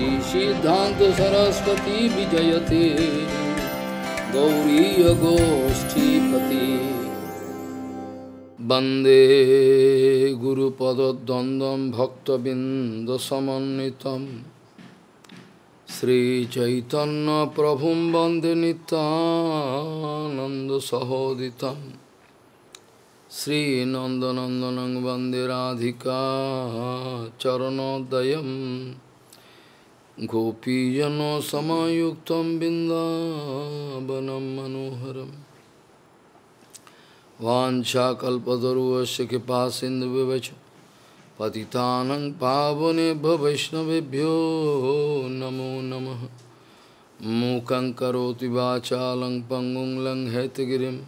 Bhakti Siddhanta Saraswati Vijayate Gauriya Goshthipati Bande Guru Pada Dandam Bhakta Binda Samanitam Shri Chaitanya Prabhum Bande Nityananda Sahoditam Shri Nandanandanang Bande Radhika Charanodayam Gopijano Samayuktam Bindavanam Manoharam Vancha kalpataruvasya kipa sindhuvivacha patitanang pavanebhyo vaishnavebhyo namo namaha mukhaṁ karoti vācālaṁ paṅguṁ laṁ hetagirim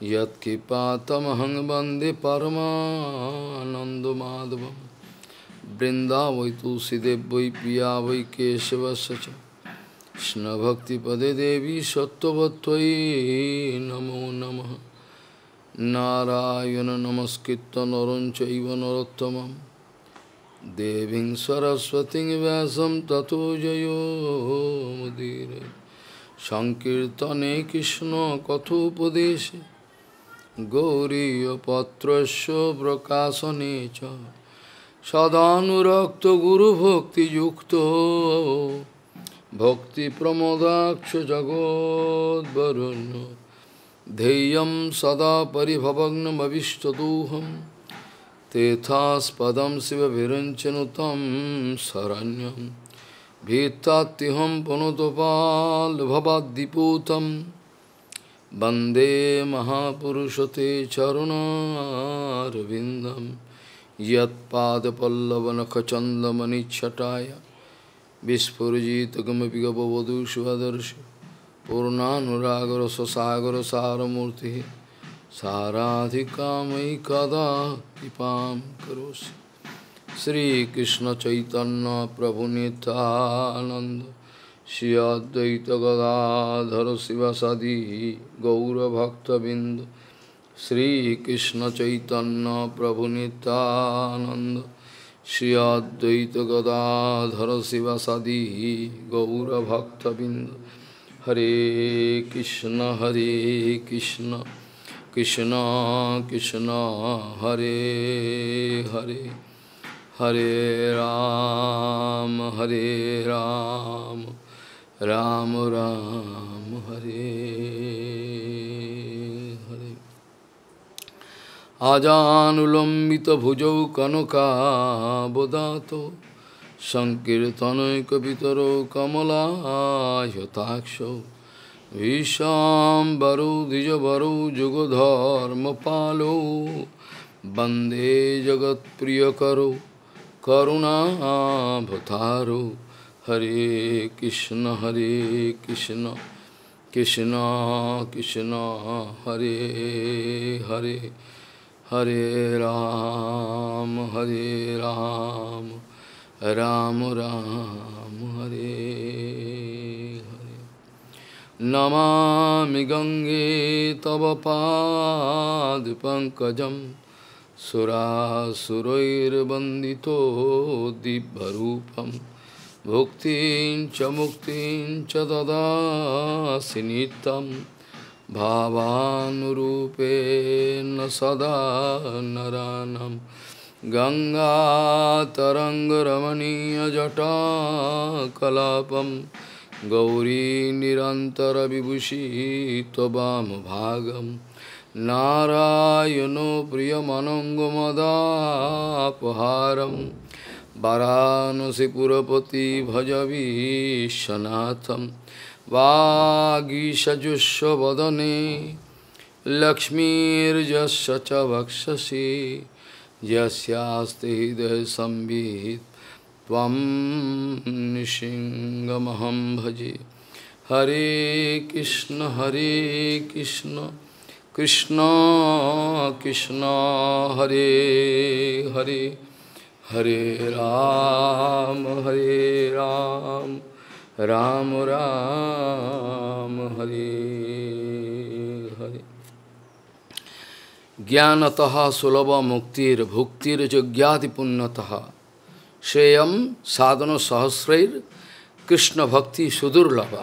yat kipātamahaṁ bande paramānanda madhavam brindāvai tulsidevvai piyāvai kesavasacha krishna bhakti pade devi sattvatvai namo namaha Narayana namaskritta naram chaiva narottamam Devim sarasvatim vyasam tato jayo mudire Sankirtane krishna kathopadeshe Gauriya patrasya prakasanecha Sadhanurakta guru bhakti yukta Bhakti pramodaksha jagad varana Dheyam sada paribhavagna avishtaduham Tethas padam siva viranchanutam saranyam Bhittatiham panotopal bhavadiputam Bande mahapurushate charuna ravindam Yat padapallavanakhachandamani chataya Vispurjita gamapigabhavadu shivadarshi Purnanuragra sasagra saramurti saradhikamai kada ipam karosi Shri Krishna Chaitanya Prabhu Nityananda Shri Advaita Gadadhara Sivasadi Gaura Bhakta Bindu Shri Krishna Chaitanya Prabhu Nityananda Shri Advaita Gadadhara Sivasadi Gaura Bhakta Bindu Hare Krishna, Krishna Krishna, Hare Hare, Hare Rama, Rama Rama, Hare Hare. Ajanulambita bhujau kanaka bodhato Sankirtanai kapitaro kamala yataksho Vishambaro dijabaro jugodharma palo Bande jagat priyakaro karuna bhataro Hare Krishna Krishna Krishna Hare Hare Hare Rama Rama Rama Hare Hare Namami Gange Tava Pad Pankajam Surasurair Bandito Dibharupam Bhuktin Cha Muktin Cha Dadasinitam Bhavanurupe Nasada Naranam Ganga Taranga Ramaniya Jata Kalapam Gauri Nirantara Vibhushi Tobam Bhagam Narayano Priyamanangomada Paharam Varanasi Purapati Bhajavi Shanatham Vagisha Jusha Vadane Lakshmir Jasacha Vakshasi Yasyaste hidaya sambhit Tvam nishingamaham bhaji Hare Krishna Krishna Krishna Hare Hare Hare Ram Ram Ram Hare Hare Jnanataha sulabha muktir bhuktir jagyati punnataha Shreyam sadhana sahasrair Krishna Bhakti Sudurlabha.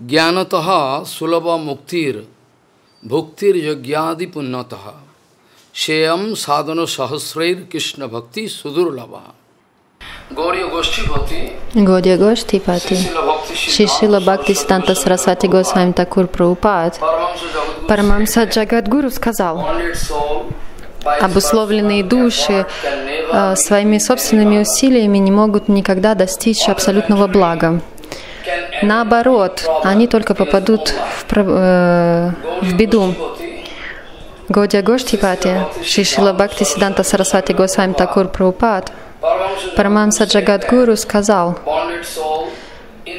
Jnanataha Sulabha Muktir Bhuktir Yagyadi Punnataha Sheyam Sadhana Sahasrair Krishna Bhakti Sudurlabha. Гаудия Гоштипати, Шишила Бхакти Сиддханта Сарасвати Госвами Тхакур Прабхупад, Парамамса Джагадгуру сказал: обусловленные души своими собственными усилиями не могут никогда достичь абсолютного блага. Наоборот, они только попадут в беду. Гаудия Гоштипати, Шишила Бхакти Сиддханта Сарасвати Госвами Тхакур Прабхупад, Парамамса Джагадгуру сказал: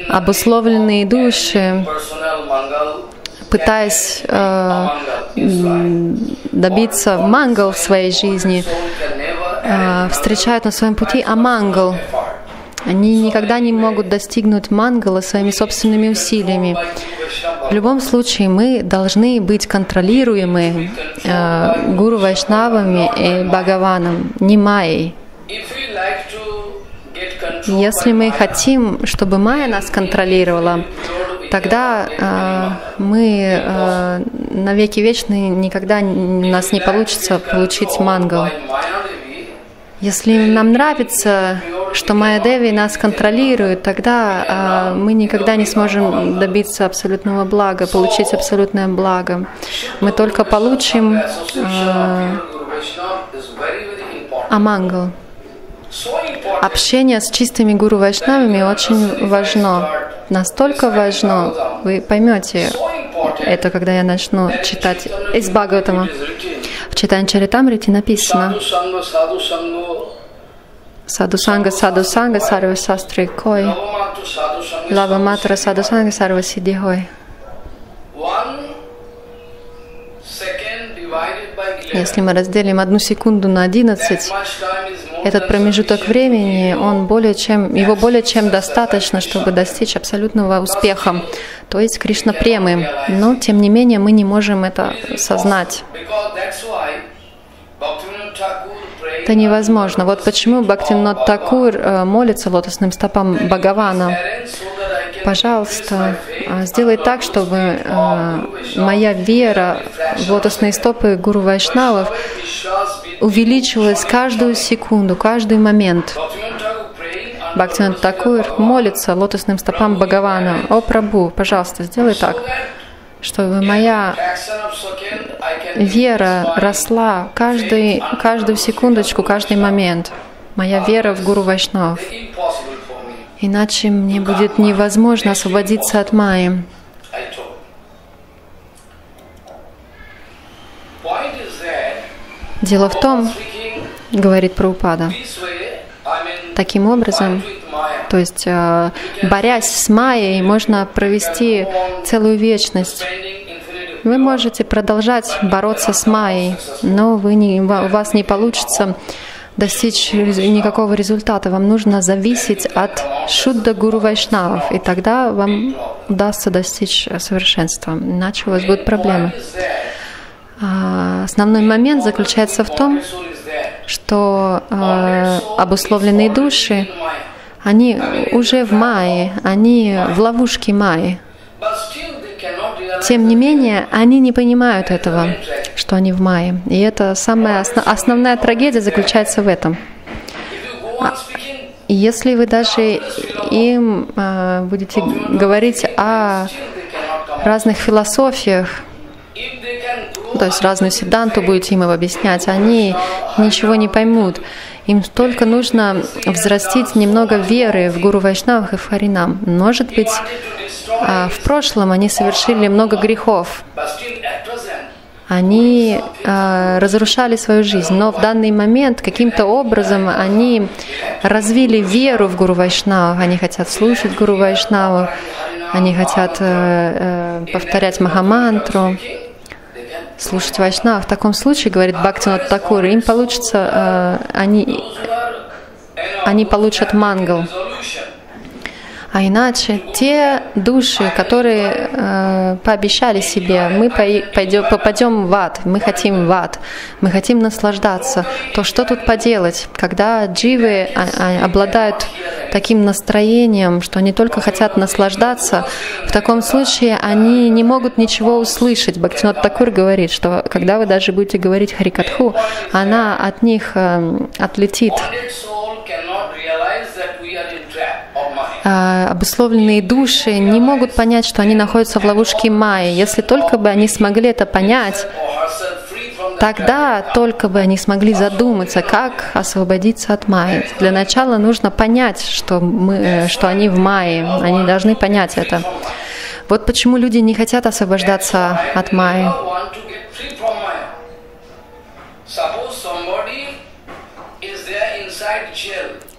обусловленные души, пытаясь добиться мангал в своей жизни, встречают на своем пути амангал. Они никогда не могут достигнуть мангала своими собственными усилиями. В любом случае мы должны быть контролируемы гуру Вайшнавами и Бхагаваном, не майей. Если мы хотим, чтобы майя нас контролировала, тогда мы навеки вечные, никогда у нас не получится получить мангал. Если нам нравится, что майя деви нас контролирует, тогда мы никогда не сможем добиться абсолютного блага, получить абсолютное благо. Мы только получим амангал. Общение с чистыми гуру вайшнавами очень важно. Настолько важно, вы поймете это, когда я начну читать из Бхагаватама. В Чайтанчаритамрите написано: Саду-санга, саду-санга, сарва-састрикой, лава-матра, саду-санга, сарва-сидихой. Если мы разделим 1 секунду на 11, этот промежуток времени, его более чем достаточно, чтобы достичь абсолютного успеха, то есть Кришна премы. Но, тем не менее, мы не можем это сознать. Это невозможно. Вот почему Бхактивинода Тхакур молится лотосным стопам Бхагавана. Пожалуйста, сделай так, чтобы моя вера в лотосные стопы гуру Вайшнавов увеличилась каждую секунду, каждый момент. Бхактивинода Тхакур молится лотосным стопам Бхагавана: «О, Прабху, пожалуйста, сделай так, чтобы моя вера росла каждую секундочку, каждый момент. Моя вера в гуру Вайшнавов. Иначе мне будет невозможно освободиться от майи». Дело в том, говорит Прабхупада, таким образом, то есть борясь с майей, можно провести целую вечность. Вы можете продолжать бороться с майей, но у вас не получится достичь никакого результата. Вам нужно зависеть от шудда гуру вайшнавов, и тогда вам удастся достичь совершенства, иначе у вас будут проблемы. Основной момент заключается в том, что обусловленные души, они уже в майе, они в ловушке майи. Тем не менее, они не понимают этого, что они в майе. И это самая основная трагедия заключается в этом. Если вы даже им будете говорить о разных философиях, то есть разную сидданту будете им объяснять, они ничего не поймут. Им только нужно взрастить немного веры в гуру Вайшнавах и в Харинам. Может быть, в прошлом они совершили много грехов. Они разрушали свою жизнь, но в данный момент каким-то образом они развили веру в гуру Вайшнавах. Они хотят слушать гуру Вайшнавах, они хотят повторять Махамантру, слушать Вайшнава. В таком случае, говорит Бхактивинода Тхакур, им получится, они получат мангал. А иначе те души, которые пообещали себе, мы попадем в ад, мы хотим в ад, мы хотим наслаждаться, то что тут поделать, когда дживы обладают таким настроением, что они только хотят наслаждаться, в таком случае они не могут ничего услышать. Бхактивинода Тхакур говорит, что когда вы даже будете говорить Харикатху, она от них отлетит. Обусловленные души не могут понять, что они находятся в ловушке майи. Если только бы они смогли это понять, тогда только бы они смогли задуматься, как освободиться от майи. Для начала нужно понять, что они в майе. Они должны понять это. Вот почему люди не хотят освобождаться от майи.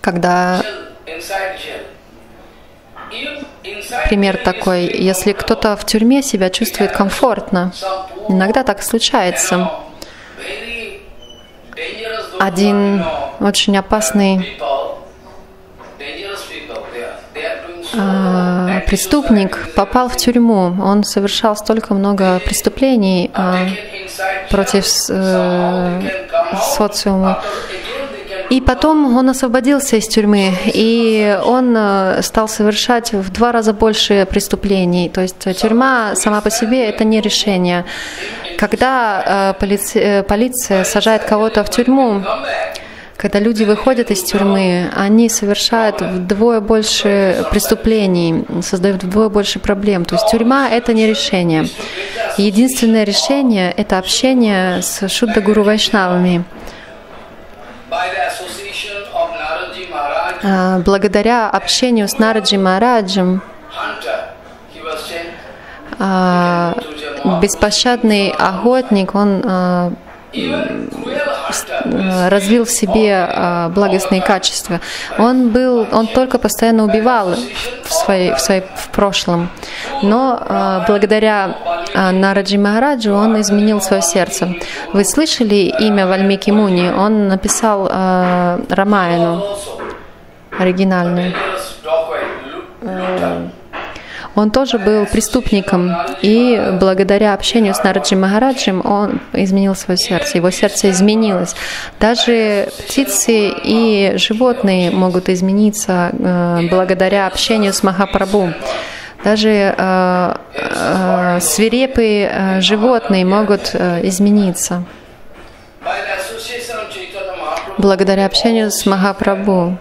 Когда пример такой, если кто-то в тюрьме себя чувствует комфортно, иногда так случается. Один очень опасный преступник попал в тюрьму, он совершал столько много преступлений против социума. И потом он освободился из тюрьмы, и он стал совершать в 2 раза больше преступлений. То есть тюрьма сама по себе – это не решение. Когда полиция сажает кого-то в тюрьму, когда люди выходят из тюрьмы, они совершают вдвое больше преступлений, создают вдвое больше проблем. То есть тюрьма – это не решение. Единственное решение – это общение с Шудда-гуру Вайшнавами. Благодаря общению с Нараджи Махараджем, беспощадный охотник, он развил в себе благостные качества. Он только постоянно убивал в прошлом, но благодаря Нараджи Махараджу он изменил свое сердце. Вы слышали имя Вальмики Муни? Он написал Рамаяну оригинальную. Он тоже был преступником, и благодаря общению с Нараджи Махараджем он изменил свое сердце, его сердце изменилось. Даже птицы и животные могут измениться благодаря общению с Махапрабху. Даже свирепые животные могут измениться благодаря общению с Махапрабху.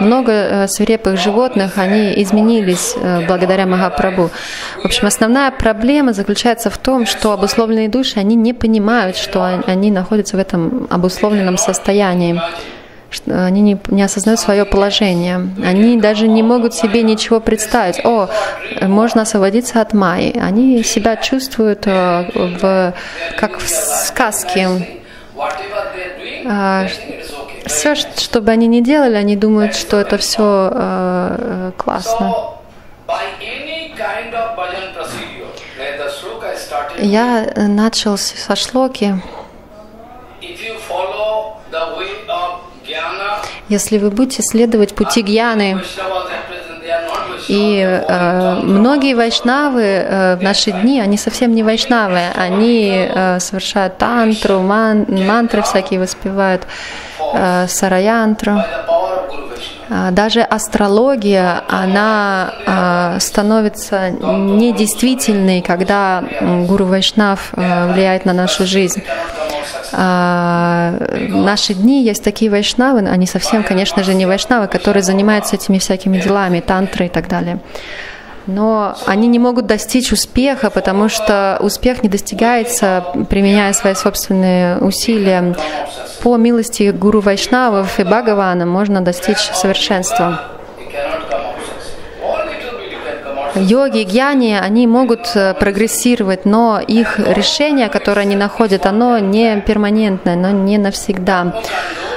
Много свирепых животных, они изменились благодаря Махапрабху. В общем, основная проблема заключается в том, что обусловленные души, они не понимают, что они находятся в этом обусловленном состоянии. Они не осознают свое положение. Они даже не могут себе ничего представить. О, можно освободиться от майи. Они себя чувствуют как в сказке. Все, что бы они ни делали, они думают, что это все классно. Я начал со шлоки. Если вы будете следовать пути гьяны, и многие вайшнавы в наши дни, они совсем не вайшнавы, они совершают тантру, мантры всякие воспевают, сараянтру. Даже астрология, она становится недействительной, когда гуру Вайшнав влияет на нашу жизнь. В наши дни есть такие вайшнавы, они совсем, конечно же, не вайшнавы, которые занимаются этими всякими делами, тантры и так далее. Но они не могут достичь успеха, потому что успех не достигается, применяя свои собственные усилия. По милости гуру Вайшнавов и Бхагавана можно достичь совершенства. Йоги, гьяни, они могут прогрессировать, но их решение, которое они находят, оно не перманентное, оно не навсегда.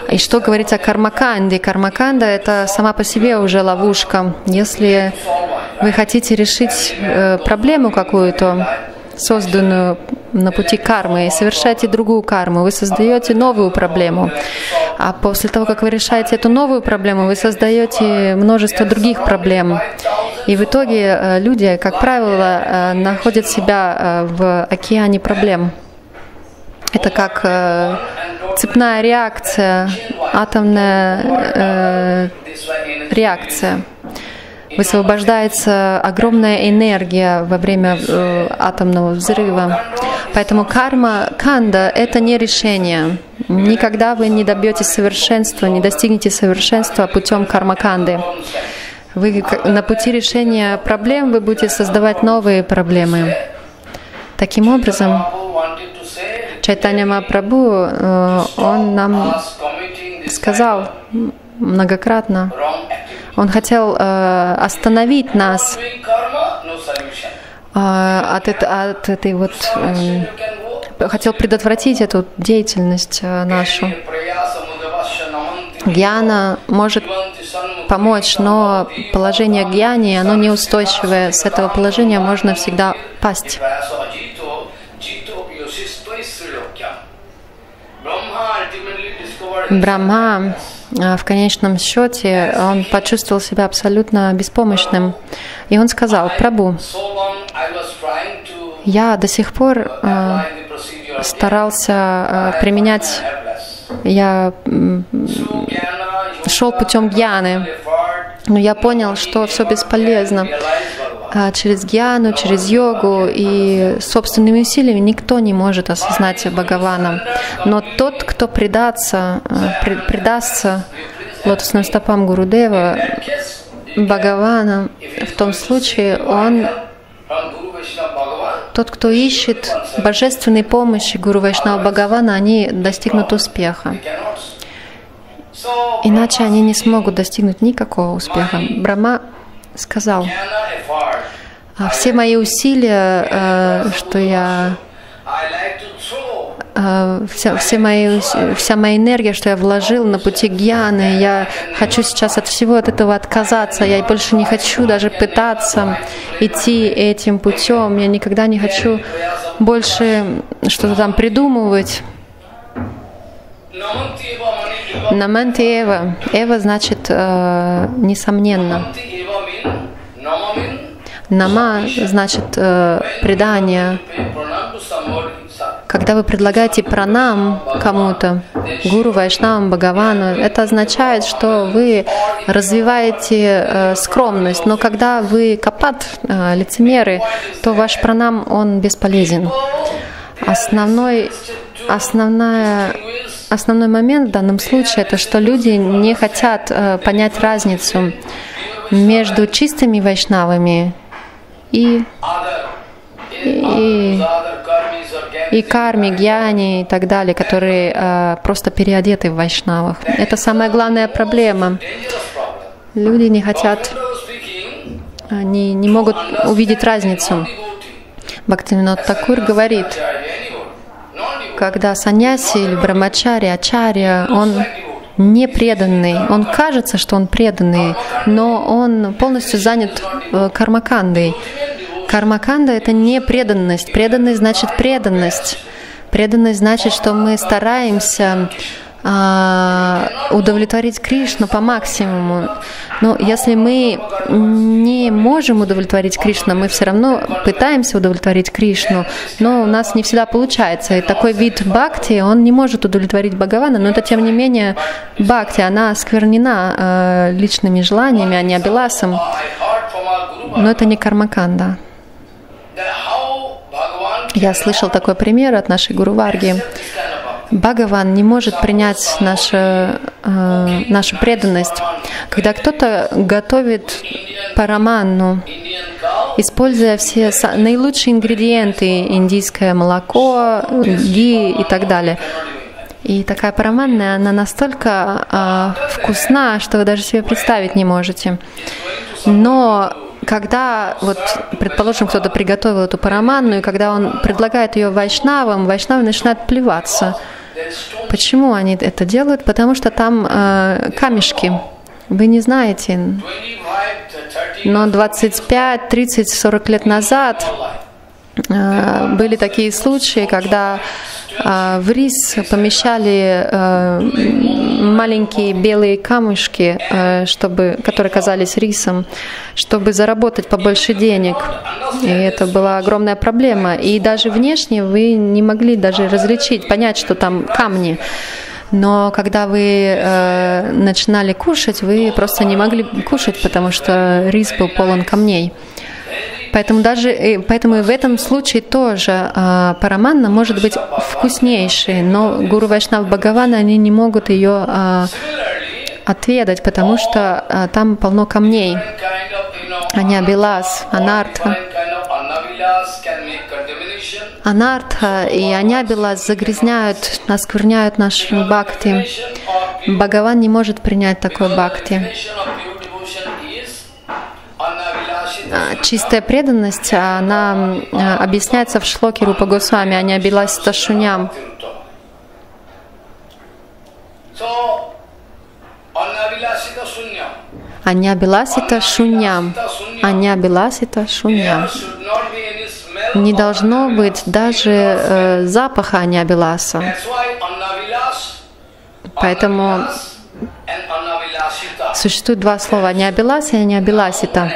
И что говорить о кармаканде? Кармаканда – это сама по себе уже ловушка. Если вы хотите решить проблему какую-то, созданную на пути кармы и совершаете другую карму, вы создаете новую проблему. А после того, как вы решаете эту новую проблему, вы создаете множество других проблем. И в итоге люди, как правило, находят себя в океане проблем. Это как цепная реакция, атомная реакция. Высвобождается огромная энергия во время атомного взрыва. Поэтому карма, канда — это не решение. Никогда вы не добьетесь совершенства, не достигнете совершенства путем карма-канды. Вы на пути решения проблем вы будете создавать новые проблемы. Таким образом, Чайтанья Махапрабху, он нам сказал многократно, он хотел остановить нас от этой вот, хотел предотвратить эту деятельность нашу. Гьяна может помочь, но положение гьяни, оно неустойчивое. С этого положения можно всегда пасть. Брахма в конечном счете, он почувствовал себя абсолютно беспомощным. И он сказал: «Прабху, я до сих пор старался применять, я шел путем гьяны, но я понял, что все бесполезно. Через гьяну, через йогу и собственными усилиями никто не может осознать Бхагавана. Но тот, кто предастся лотосным стопам Гурудева, Бхагавана, в том случае он, тот, кто ищет божественной помощи Гуру Вайшнава Бхагавана, они достигнут успеха. Иначе они не смогут достигнуть никакого успеха». Брахма сказал: «Все мои усилия, что я, вся моя энергия, что я вложил на пути гьяны, я хочу сейчас от всего от этого отказаться, я больше не хочу даже пытаться идти этим путем, я никогда не хочу больше что-то там придумывать». Наманти эва. Эва значит несомненно. Нама значит предание. Когда вы предлагаете пранам кому-то, гуру, вайшнавам, Бхагавану, это означает, что вы развиваете скромность. Но когда вы капат, лицемеры, то ваш пранам, он бесполезен. Основной момент в данном случае — это что люди не хотят понять разницу между чистыми вайшнавами и карми, гьяни и так далее, которые просто переодеты в вайшнавах. Это самая главная проблема. Люди не хотят, они не могут увидеть разницу. Бхактивинода Тхакур говорит, когда саньяси или брахмачари, ачарья, он не преданный, он кажется, что он преданный, но он полностью занят кармакандой. Кармаканда — это не преданность. Преданность значит преданность. Преданность значит, что мы стараемся удовлетворить Кришну по максимуму. Но если мы не можем удовлетворить Кришну, мы все равно пытаемся удовлетворить Кришну, но у нас не всегда получается. И такой вид бхакти, он не может удовлетворить Бхагавана, но это, тем не менее, бхакти, она осквернена личными желаниями, а не абиласом. Но это не кармаканда. Я слышал такой пример от нашей Гуру Варги. Бхагаван не может принять нашу преданность. Когда кто-то готовит параманну, используя все наилучшие ингредиенты, индийское молоко, ги и так далее. И такая параманна, она настолько вкусна, что вы даже себе представить не можете. Но когда, вот, предположим, кто-то приготовил эту параманну, и когда он предлагает ее вайшнавам, вайшнавы начинают плеваться. Почему они это делают? Потому что там камешки. Вы не знаете. Но 25, 30, 40 лет назад были такие случаи, когда в рис помещали маленькие белые камушки, которые казались рисом, чтобы заработать побольше денег. И это была огромная проблема. И даже внешне вы не могли даже различить, понять, что там камни. Но когда вы начинали кушать, вы просто не могли кушать, потому что рис был полон камней. Поэтому и в этом случае тоже параманна может быть вкуснейшей, но гуру Вайшнав Бхагавана, они не могут ее отведать, потому что там полно камней. Аньявилас, анартха. Анартха и аньявилас загрязняют, оскверняют наш бхакти. Бхагаван не может принять такой бхакти. Чистая преданность, она объясняется в шлоке Рупа Госвами, аньявилас ташуням. Аньявиласита шуням. Аньявиласита шуням. Не должно быть даже запаха аньявиласа. Поэтому существует два слова: аньявилас и аньявиласита.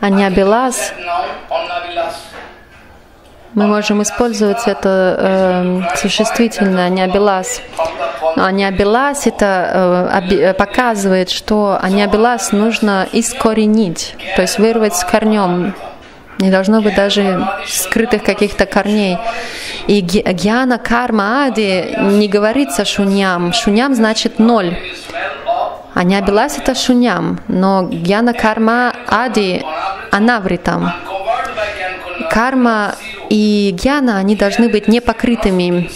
Аньявилас. Мы можем использовать это существительное аньявилас. Аньявилас это показывает, что аньявилас нужно искоренить, то есть вырвать с корнем. Не должно быть даже скрытых каких-то корней. И гьяна карма ади не говорится шуньям. Шуньям значит ноль. Аньявилас это шуньям, но гьяна карма ади анавритам. Карма и гьяна, они должны быть непокрытыми.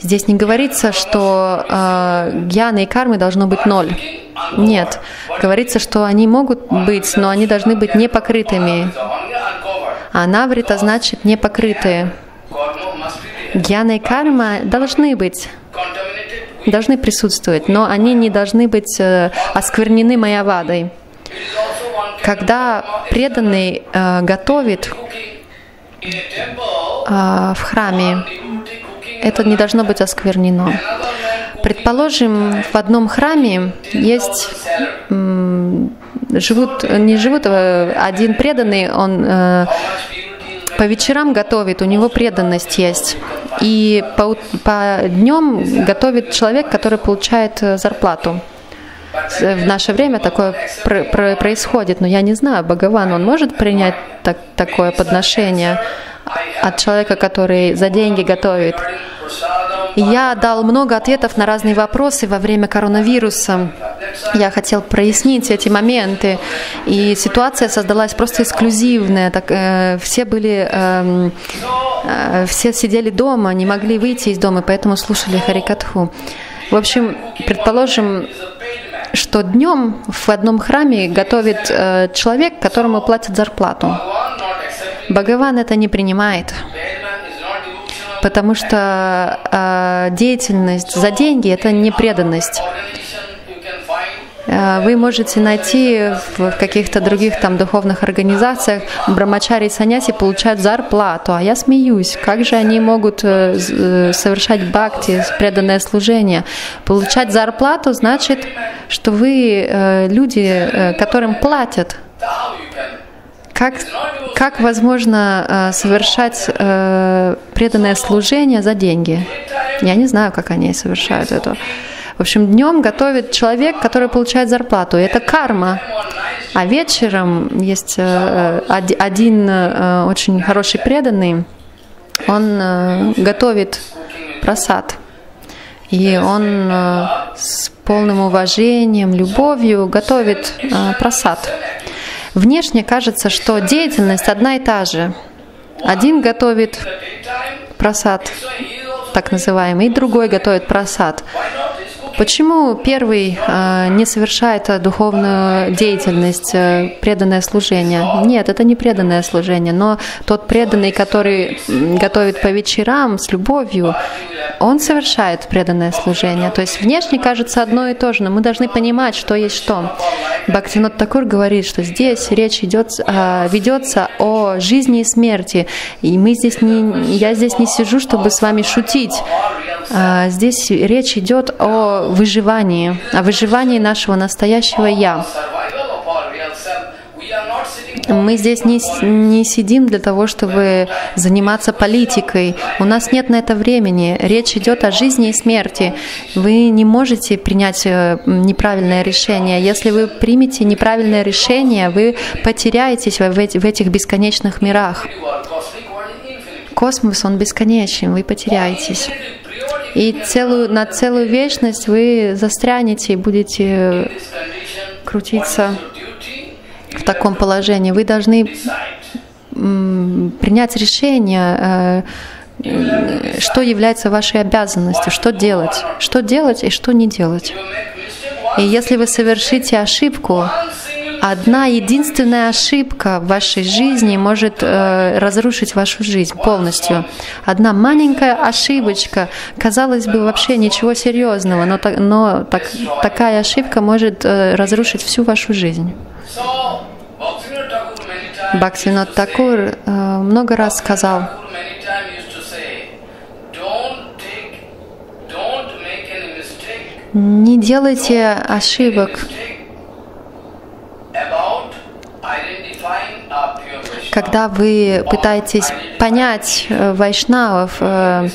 Здесь не говорится, что гьяна и кармы должно быть ноль. Нет. Говорится, что они могут быть, но они должны быть непокрытыми. Анаврита значит непокрытые. Гьяна и карма должны быть, должны присутствовать, но они не должны быть осквернены майявадой. Когда преданный готовит в храме, это не должно быть осквернено. Предположим, в одном храме один преданный, он по вечерам готовит, у него преданность есть. И по днем готовит человек, который получает зарплату. В наше время такое происходит, но я не знаю, Бхагаван, он может принять такое подношение от человека, который за деньги готовит? Я дал много ответов на разные вопросы во время коронавируса. Я хотел прояснить эти моменты. И ситуация создалась просто эксклюзивная. Все сидели дома, не могли выйти из дома, поэтому слушали Харикатху. В общем, предположим, что днем в одном храме готовит человек, которому платят зарплату. Бхагаван это не принимает, потому что деятельность за деньги — это не преданность. Вы можете найти в каких-то других там духовных организациях, брахмачари и саньяси получают зарплату, а я смеюсь, как же они могут совершать бхакти, преданное служение. Получать зарплату значит, что вы люди, которым платят. Как возможно совершать преданное служение за деньги? Я не знаю, как они совершают это. В общем, днем готовит человек, который получает зарплату. Это карма. А вечером есть один очень хороший преданный, он готовит прасад. И он с полным уважением, любовью готовит прасад. Внешне кажется, что деятельность одна и та же. Один готовит прасад, так называемый, и другой готовит прасад. Почему первый не совершает духовную деятельность, преданное служение? Нет, это не преданное служение, но тот преданный, который готовит по вечерам с любовью, он совершает преданное служение. То есть внешне кажется одно и то же, но мы должны понимать, что есть что. Бхактивинода Тхакур говорит, что здесь речь ведется о жизни и смерти. И мы здесь я здесь не сижу, чтобы с вами шутить. Здесь речь идет о выживании нашего настоящего «Я». Мы здесь не сидим для того, чтобы заниматься политикой. У нас нет на это времени. Речь идет о жизни и смерти. Вы не можете принять неправильное решение. Если вы примете неправильное решение, вы потеряетесь в этих бесконечных мирах. Космос, он бесконечен, вы потеряетесь. И на целую вечность вы застрянете и будете крутиться в таком положении. Вы должны принять решение, что является вашей обязанностью, что делать и что не делать. И если вы совершите ошибку, одна единственная ошибка в вашей жизни может разрушить вашу жизнь полностью. Одна маленькая ошибочка, казалось бы, вообще ничего серьезного, но такая ошибка может разрушить всю вашу жизнь. Бхактивинода Тхакур много раз сказал: не делайте ошибок, когда вы пытаетесь понять вайшнавов, когда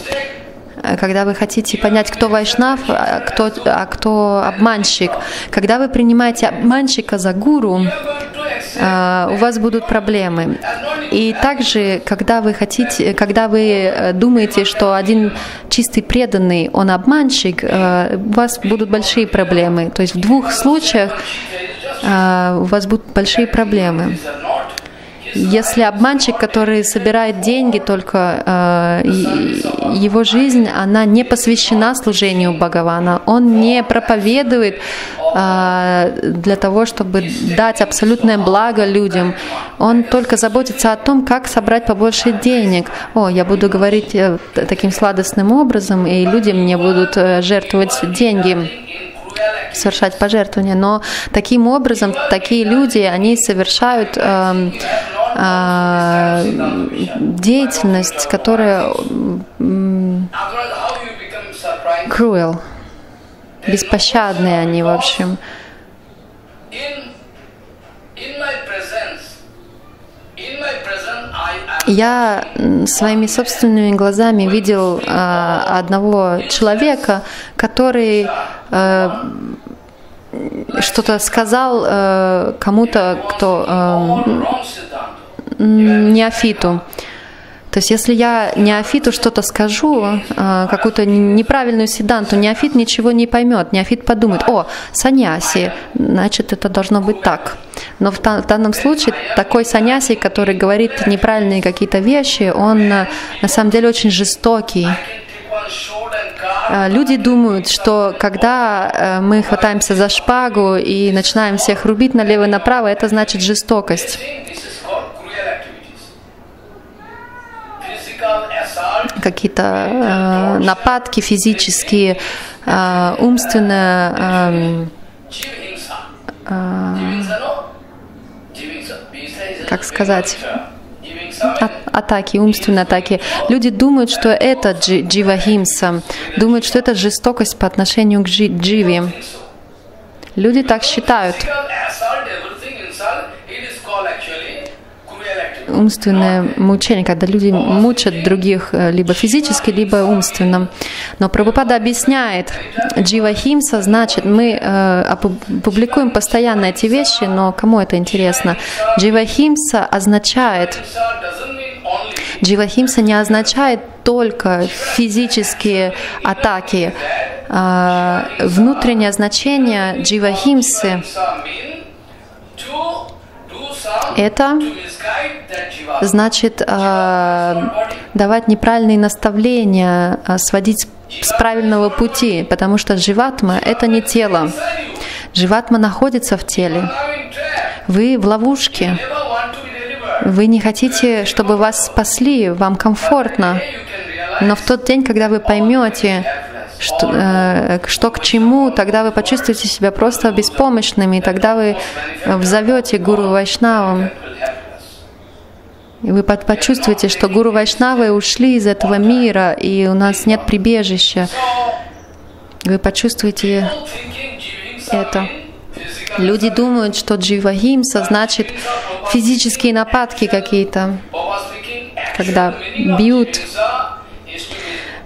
вы хотите понять, кто вайшнав, а кто обманщик. Когда вы принимаете обманщика за гуру, у вас будут проблемы. И также, когда вы думаете, что один чистый преданный, он обманщик, у вас будут большие проблемы. То есть в двух случаях у вас будут большие проблемы. Если обманщик, который собирает деньги, только его жизнь, она не посвящена служению Бхагавана, он не проповедует для того, чтобы дать абсолютное благо людям, он только заботится о том, как собрать побольше денег. О, я буду говорить таким сладостным образом, и люди мне будут жертвовать деньги, совершать пожертвования, но таким образом такие люди, они совершают деятельность, которая cruel, беспощадные они, в общем. Я своими собственными глазами видел одного человека, который что-то сказал кому-то, кто неофиту. То есть если я неофиту что-то скажу, какую-то неправильную сиддханту, неофит ничего не поймет, неофит подумает: о, саньяси, значит, это должно быть так. Но в данном случае такой саньяси, который говорит неправильные какие-то вещи, он на самом деле очень жестокий. Люди думают, что когда мы хватаемся за шпагу и начинаем всех рубить налево и направо, это значит жестокость. Какие-то нападки физические, умственные, как сказать, атаки, умственные атаки. Люди думают, что это дживахимса, думают, что это жестокость по отношению к дживе. Люди так считают. Умственное мучение, когда люди мучат других либо физически, либо умственно. Но Прабхупада объясняет, дживахимса, значит, мы опубликуем постоянно эти вещи, но кому это интересно? Дживахимса означает, дживахимса не означает только физические атаки. Внутреннее значение дживахимсы — это значит давать неправильные наставления, сводить с правильного пути, потому что дживатма — это не тело. Дживатма находится в теле. Вы в ловушке. Вы не хотите, чтобы вас спасли, вам комфортно. Но в тот день, когда вы поймете, что к чему, тогда вы почувствуете себя просто беспомощными, и тогда вы взовете Гуру Вайшнавам. И вы почувствуете, что Гуру Вайшнавы ушли из этого мира, и у нас нет прибежища. Вы почувствуете это. Люди думают, что джива-химса значит физические нападки какие-то, когда бьют.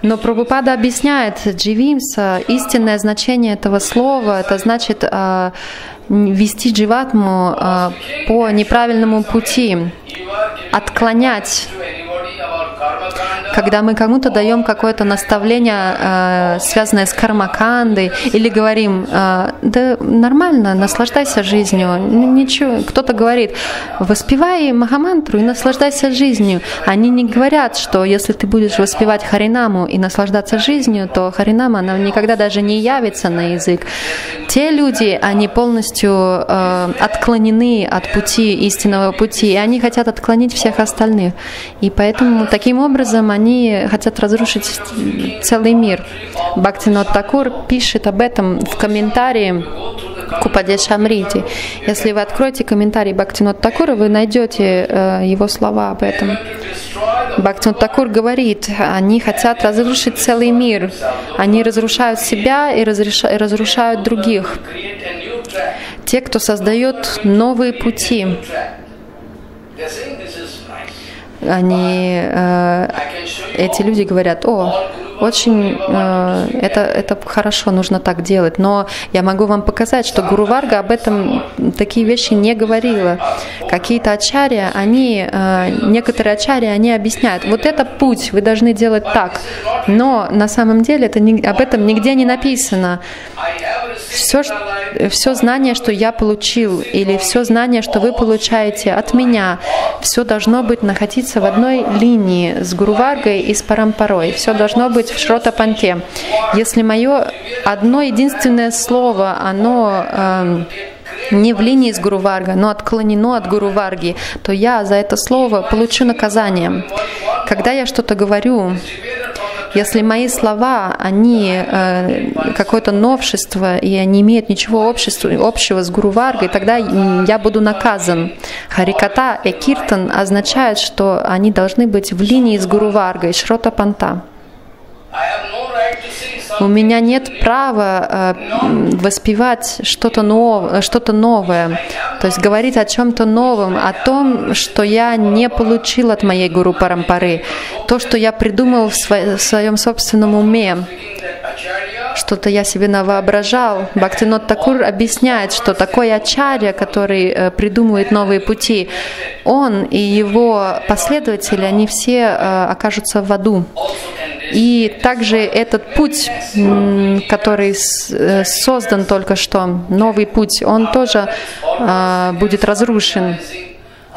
Но Прабхупада объясняет, дживимса, истинное значение этого слова, это значит вести дживатму по неправильному пути, отклонять. Когда мы кому-то даем какое-то наставление, связанное с кармакандой, или говорим, да нормально, наслаждайся жизнью, ничего. Кто-то говорит, воспевай махамантру и наслаждайся жизнью. Они не говорят, что если ты будешь воспевать харинаму и наслаждаться жизнью, то харинама, она никогда даже не явится на язык. Те люди, они полностью отклонены от пути, истинного пути, и они хотят отклонить всех остальных. И поэтому таким образом они хотят разрушить целый мир. Бхактивинода Тхакур пишет об этом в комментарии к Упадешамрите. Если вы откроете комментарий Бхактивинода Тхакура, вы найдете его слова об этом. Бхактивинода Тхакур говорит, они хотят разрушить целый мир. Они разрушают себя и разрушают других. Те, кто создает новые пути. Они, эти люди говорят, о, очень, это хорошо, нужно так делать. Но я могу вам показать, что Гуру Варга об этом такие вещи не говорила. Какие-то ачарья, они, некоторые ачарья, они объясняют, вот это путь, вы должны делать так. Но на самом деле это об этом нигде не написано. Все знание, что я получил, или все знание, что вы получаете от меня, все должно быть находиться в одной линии с Гуру Варгой и с Парампарой. Все должно быть в Шрота-панте. Если мое одно единственное слово, оно не в линии с Гуру Варгой, но отклонено от Гуру Варги, то я за это слово получу наказание. Когда я что-то говорю, если мои слова, они какое-то новшество, и они имеют ничего общего с Гуру Варгой, тогда я буду наказан. Хариката и киртан означают, что они должны быть в линии с Гуру Варгой, Шрота Панта. У меня нет права воспевать что-то новое, то есть говорить о чем-то новом, о том, что я не получил от моей Гуру Парампары, то, что я придумал в своем собственном уме, что-то я себе навоображал. Бхактивинода Тхакур объясняет, что такой ачарья, который придумывает новые пути, он и его последователи, они все окажутся в аду. И также этот путь, который создан только что, новый путь, он тоже будет разрушен.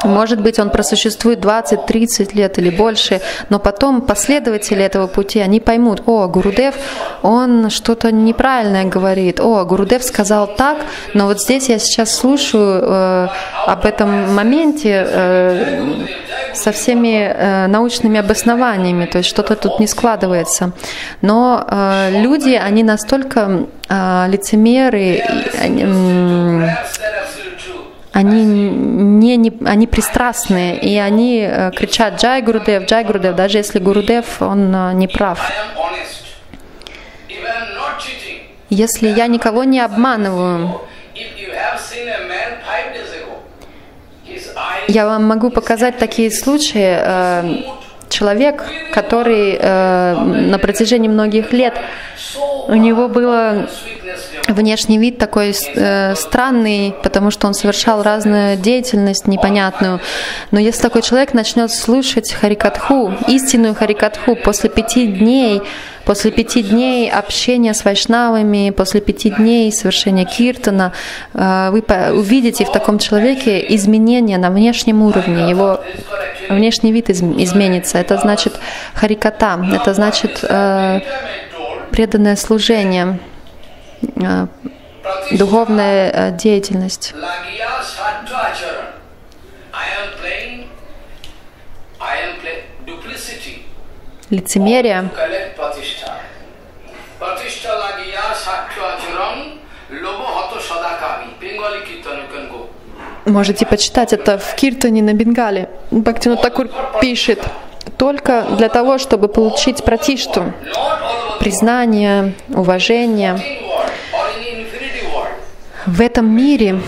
Может быть, он просуществует 20-30 лет или больше, но потом последователи этого пути, они поймут, о, Гурудев, он что-то неправильное говорит, о, Гурудев сказал так, но вот здесь я сейчас слушаю об этом моменте со всеми научными обоснованиями, то есть что-то тут не складывается. Но люди, они настолько лицемеры, они пристрастные, и они кричат «Джай Гурудев», даже если Гурудев, он не прав. Если я никого не обманываю, я вам могу показать такие случаи. Человек, который на протяжении многих лет, у него был внешний вид такой странный, потому что он совершал разную деятельность непонятную. Но если такой человек начнет слушать харикатху, истинную харикатху, после 5 дней общения с вайшнавами, после 5 дней совершения киртана, вы увидите в таком человеке изменения на внешнем уровне, его внешний вид изменится. Это значит хариката, это значит преданное служение, духовная деятельность. Лицемерие. Можете почитать это в Киртане на Бенгале. Бхактивинода Тхакур пишет: только для того, чтобы получить пратиштху, признание, уважение, в этом мире,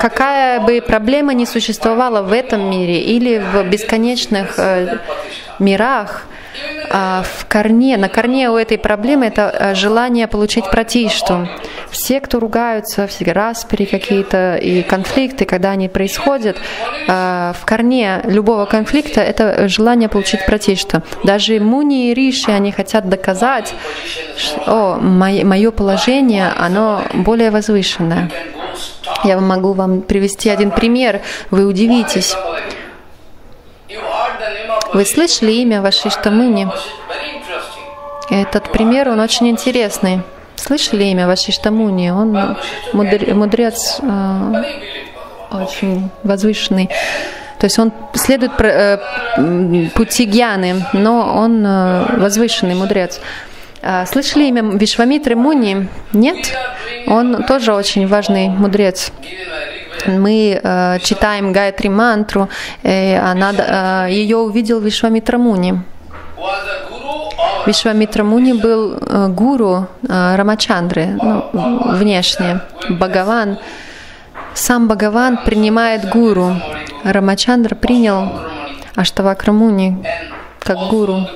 какая бы проблема ни существовала в этом мире или в бесконечных мирах, на корне у этой проблемы это желание получить пратиштху. Все, кто ругаются, все распри какие-то и конфликты, когда они происходят, в корне любого конфликта это желание получить пратиштху. Даже муни и риши, они хотят доказать, что мое положение, оно более возвышенное. Я могу вам привести один пример, вы удивитесь. Вы слышали имя Вашишта Муни? Этот пример, он очень интересный. Слышали имя Вашишта Муни? Он мудрец очень возвышенный. То есть он следует пути гьяны, но он возвышенный мудрец. Слышали имя Вишвамитры Муни? Нет? Он тоже очень важный мудрец. Мы читаем Гайатри мантру, ее увидел Вишвамитра Муни. Вишвамитра Муни был гуру Рамачандры, внешне. Бхагаван, сам Бхагаван принимает гуру. Рамачандра принял Аштавакра Муни как гуру.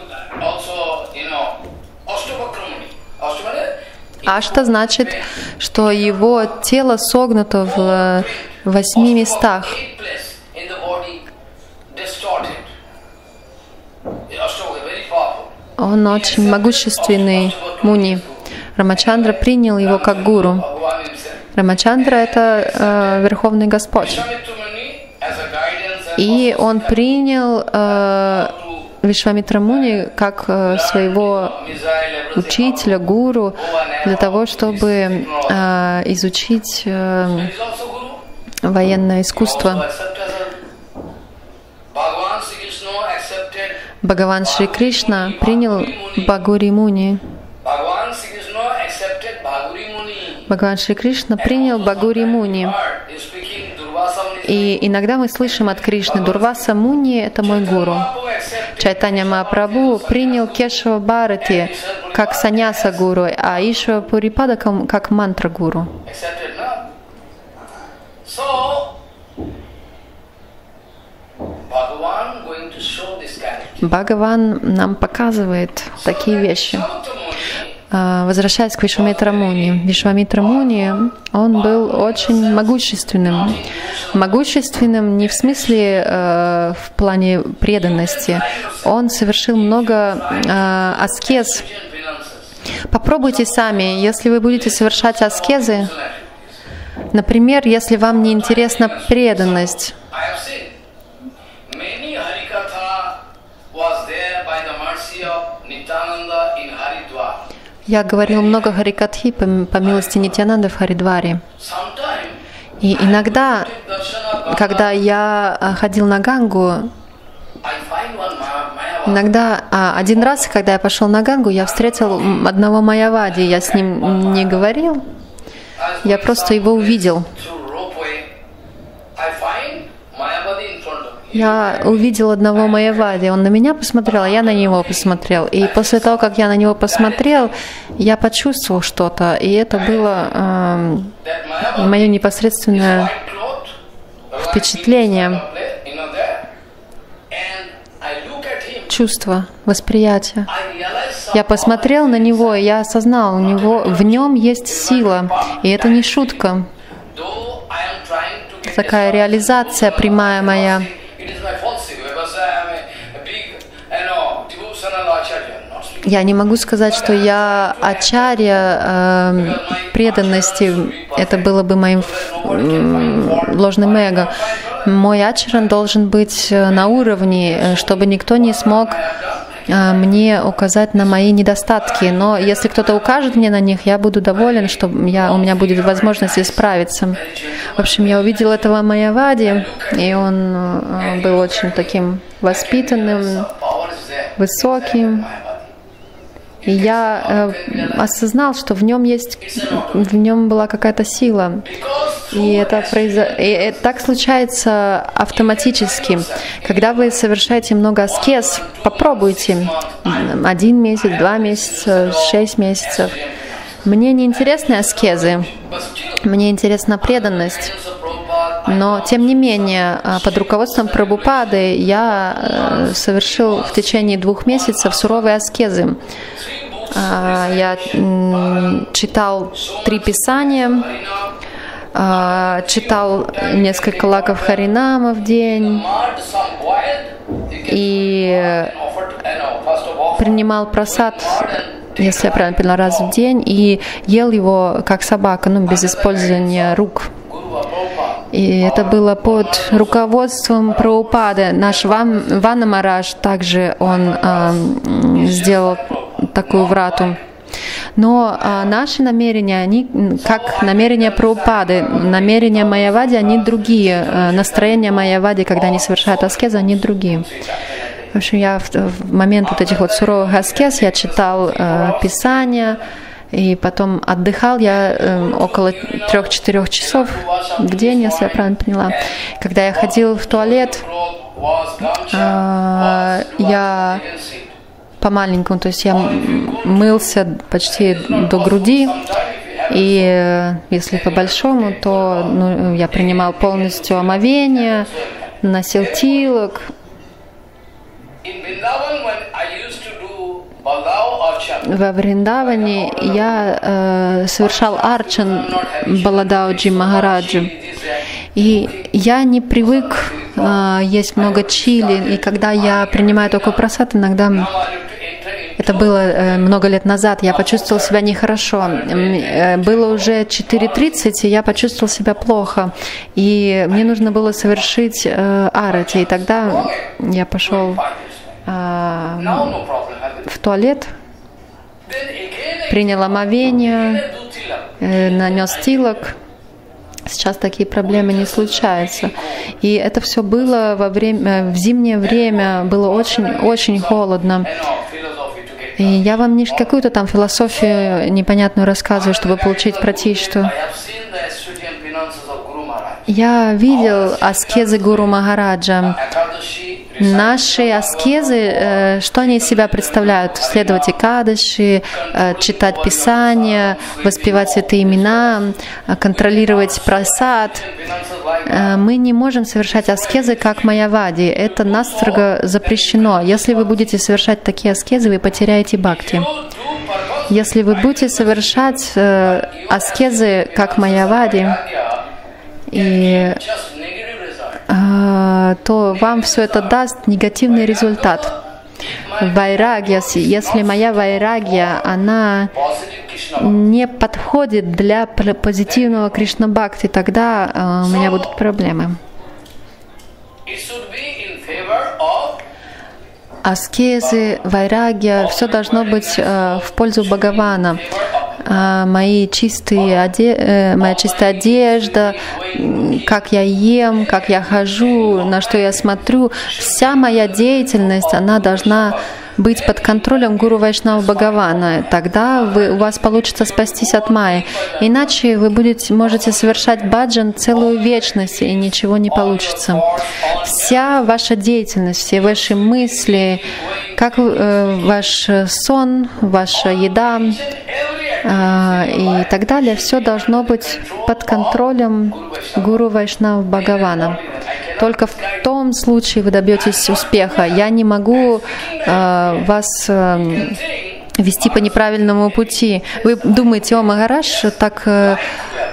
Ашта значит, что его тело согнуто в 8 местах. Он очень могущественный муни. Рамачандра принял его как гуру. Рамачандра — это Верховный Господь. И он принял Вишвамитра Муни как своего учителя, гуру, для того, чтобы изучить военное искусство. Бхагаван Шри Кришна принял Бхагури Муни. Бхагаван Шри Кришна принял Бхагури Муни. И иногда мы слышим от Кришны: Дурваса Муни — это мой гуру. Чайтанья Махапрабху принял Кешава Бхарати как саньяса гуру, а Ишвара Пури как мантра гуру. Бхагаван нам показывает такие вещи. Возвращаясь к Вишвамитра Муни. Вишвамитра Муни, он был очень могущественным. Могущественным не в смысле в плане преданности. Он совершил много аскез. Попробуйте сами, если вы будете совершать аскезы. Например, если вам не интересна преданность. Я говорил много Харикатхи по милости Нитьянанды в Харидваре. И иногда, когда я ходил на Гангу, один раз, когда я пошел на Гангу, я встретил одного майавади. Я с ним не говорил, я просто его увидел. Я увидел одного майавади, он на меня посмотрел, а я на него посмотрел. И после того, как я на него посмотрел, я почувствовал что-то, и это было мое непосредственное впечатление, чувство, восприятие. Я посмотрел на него, и я осознал, в нем есть сила, и это не шутка. Это такая реализация прямая моя. Я не могу сказать, что я ачарья преданности, это было бы моим ложным эго. Мой ачаран должен быть на уровне, чтобы никто не смог мне указать на мои недостатки, но если кто-то укажет мне на них, я буду доволен, что у меня будет возможность исправиться. В общем, я увидела этого Майавади, и он был очень таким воспитанным, высоким. И я осознал, что в нем была какая-то сила. И это так случается автоматически. Когда вы совершаете много аскез, попробуйте 1 месяц, 2 месяца, 6 месяцев. Мне не интересны аскезы, мне интересна преданность. Но, тем не менее, под руководством Прабхупады я совершил в течение 2 месяцев суровые аскезы. Я читал 3 писания, читал несколько лаков Харинама в день и принимал прасад, если я правильно поняла, раз в день, и ел его как собака, без использования рук. И это было под руководством Прабхупады. Наш Вана Мараш также он сделал такую врату. Но наши намерения, они как намерения Прабхупады, намерения Майавади, они другие. Настроения Майавади, когда они совершают аскезы, они другие. В общем, я в момент этих суровых аскез я читал Писания, и потом отдыхал я около 3-4 часов в день, если я правильно поняла. Когда я ходил в туалет, я по-маленькому, то есть я мылся почти до груди, и если по-большому, то я принимал полностью омовение, носил тилок. Во Вриндаване я совершал арчан Баладауджи Махараджи. И я не привык есть много чили. И когда я принимаю такой прасад, иногда, это было много лет назад, я почувствовал себя нехорошо. Было уже 4:30, и я почувствовал себя плохо. И мне нужно было совершить арати. И тогда я пошел в туалет, принял омовение, нанес тилок. Сейчас такие проблемы не случаются. И это все было в зимнее время, было очень-очень холодно. И я вам не какую-то там философию непонятную рассказываю, чтобы получить пратиштху. Я видел аскезы Гуру Махараджа. Наши аскезы, что они из себя представляют? Следовать экадаши, читать Писание, воспевать святые имена, контролировать прасад. Мы не можем совершать аскезы, как майавади. Это настрого запрещено. Если вы будете совершать такие аскезы, вы потеряете бхакти. Если вы будете совершать аскезы, как майавади, то вам все это даст негативный результат. Вайрагья, если моя вайрагья, она не подходит для позитивного Кришна-бхакти, тогда у меня будут проблемы. Аскезы, вайрагья, все должно быть в пользу Бхагавана. Моя чистая одежда, как я ем, как я хожу, на что я смотрю. Вся моя деятельность, она должна быть под контролем Гуру Вайшнава Бхагавана. Тогда у вас получится спастись от майи. Иначе вы можете совершать баджан целую вечность, и ничего не получится. Вся ваша деятельность, все ваши мысли, как ваш сон, ваша еда и так далее, все должно быть под контролем Гуру Вайшнава Бхагавана. Только в том случае вы добьетесь успеха. Я не могу вас вести по неправильному пути. Вы думаете, о, Махарадж так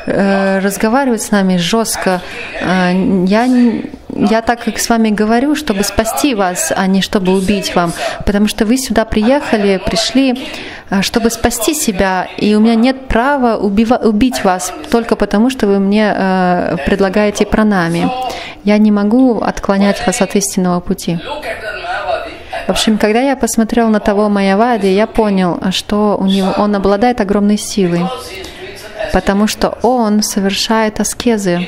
разговаривает с нами жестко. Я так как с вами говорю, чтобы спасти вас, а не чтобы убить вам. Потому что вы сюда пришли, чтобы спасти себя. И у меня нет права убить вас, только потому, что вы мне предлагаете пранами. Я не могу отклонять вас от истинного пути. В общем, когда я посмотрел на того Майавади, я понял, что у него, он обладает огромной силой, потому что он совершает аскезы.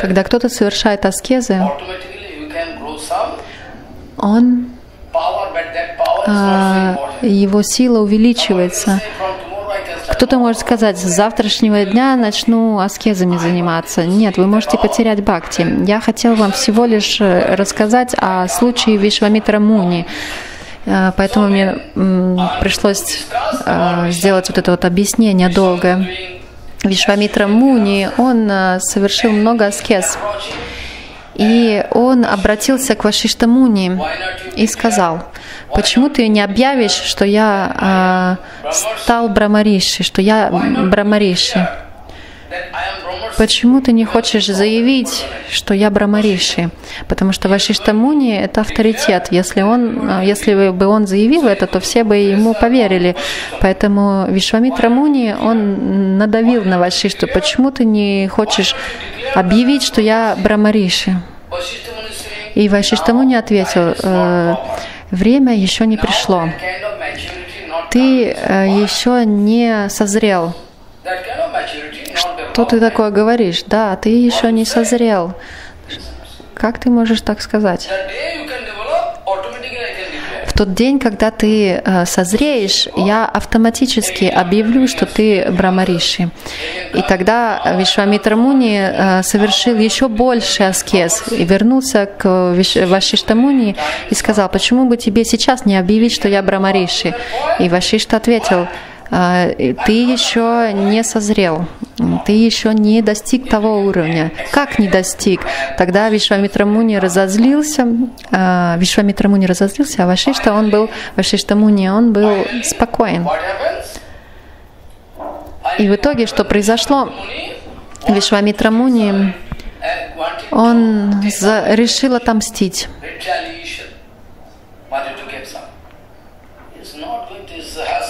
Когда кто-то совершает аскезы, он, его сила увеличивается. Кто-то может сказать, с завтрашнего дня начну аскезами заниматься. Нет, вы можете потерять бхакти. Я хотел вам всего лишь рассказать о случае Вишвамитра Муни. Поэтому мне пришлось сделать вот это вот объяснение долгое. Вишвамитра Муни, он совершил много аскез. И он обратился к Вашишта Муни и сказал, почему ты не объявишь, что я стал брамариши, что я брамариши? Почему ты не хочешь заявить, что я брамариши? Потому что Вашишта Муни — это авторитет. Если бы он заявил это, то все бы ему поверили. Поэтому Вишвамитра Муни, он надавил на Вашишту. Почему ты не хочешь объявить, что я брамариши? И Вашишта Муни ответил, время еще не пришло. Ты еще не созрел. Что ты такое говоришь? Да, ты еще не созрел. Как ты можешь так сказать? В тот день, когда ты созреешь, я автоматически объявлю, что ты брамариши. И тогда Вишвамитра Муни совершил еще больше аскез и вернулся к Вашишта Муни и сказал, почему бы тебе сейчас не объявить, что я брамариши? И Вашишта ответил, ты еще не созрел, ты еще не достиг того уровня. Как не достиг? Тогда Вишвамитра Муни разозлился, а Вашишта Муни, он был спокоен. И в итоге, что произошло? Вишвамитра Муни, он решил отомстить.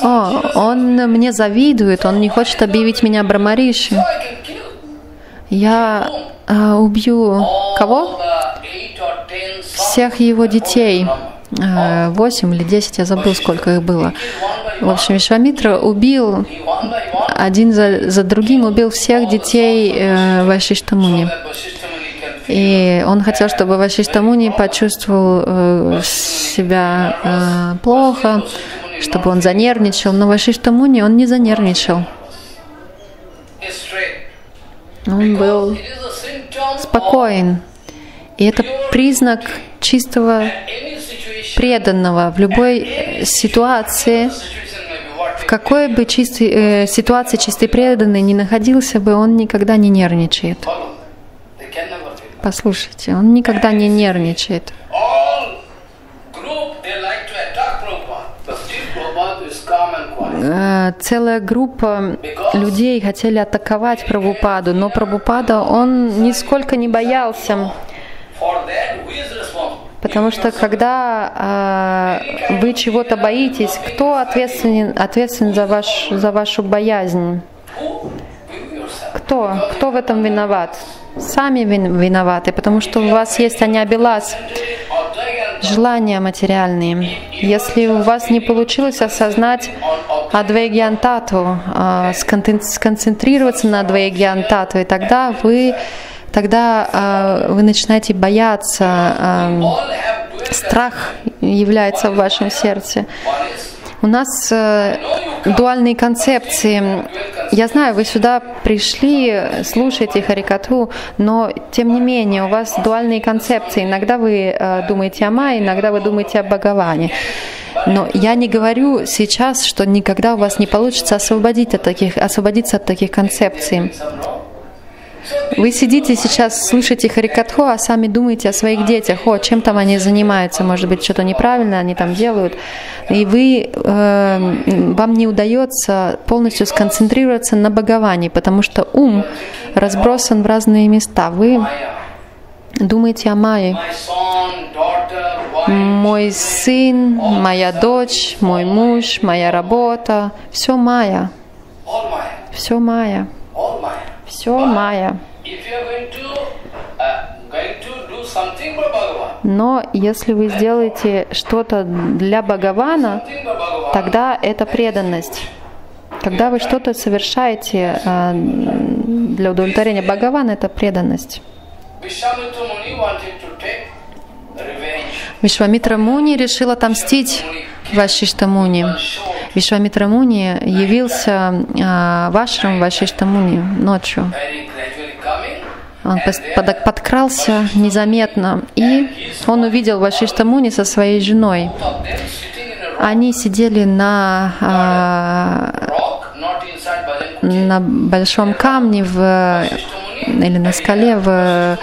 О, он мне завидует, он не хочет объявить меня брамариши. Я убью кого? Всех его детей. 8 или 10, я забыл, сколько их было. В общем, Вишвамитра убил, один за другим убил всех детей Вашишта Муни. И он хотел, чтобы Вашишта Муни почувствовал себя плохо, чтобы он занервничал, но Вашишта Муни, он не занервничал. Он был спокоен. И это признак чистого преданного. В любой ситуации, в какой бы ситуации чистый преданный ни находился бы, он никогда не нервничает. Послушайте, он никогда не нервничает. Целая группа людей хотели атаковать Прабхупаду, но Прабхупада, он нисколько не боялся, потому что когда вы чего-то боитесь, кто ответственен за вашу боязнь? Кто? Кто в этом виноват? Сами виноваты, потому что у вас есть анябилас, желания материальные. Если у вас не получилось осознать адвайгьян таттву, сконцентрироваться на адвайгьян таттве, тогда вы начинаете бояться, страх является в вашем сердце. У нас дуальные концепции. Я знаю, вы сюда пришли, слушаете Харикатху, но тем не менее у вас дуальные концепции. Иногда вы думаете о Майе, иногда вы думаете о Бхагаване. Но я не говорю сейчас, что никогда у вас не получится освободиться от таких концепций. Вы сидите сейчас, слушаете Харикатху, а сами думаете о своих детях. О, чем там они занимаются? Может быть, что-то неправильно они там делают. И вам не удается полностью сконцентрироваться на Бхагаване, потому что ум разбросан в разные места. Вы думаете о Майе. Мой сын, моя дочь, мой муж, моя работа. Все Майя. Все Майя. Все Майя. Но если вы сделаете что-то для Бхагавана, тогда это преданность. Когда вы что-то совершаете для удовлетворения Бхагавана, это преданность. Вишвамитра Муни решил отомстить Вашишта Муни. Вишвамитра Муни явился Вашрам Вашишта Муни ночью. Он подкрался незаметно, и он увидел Вашишта Муни со своей женой. Они сидели на большом камне или на скале в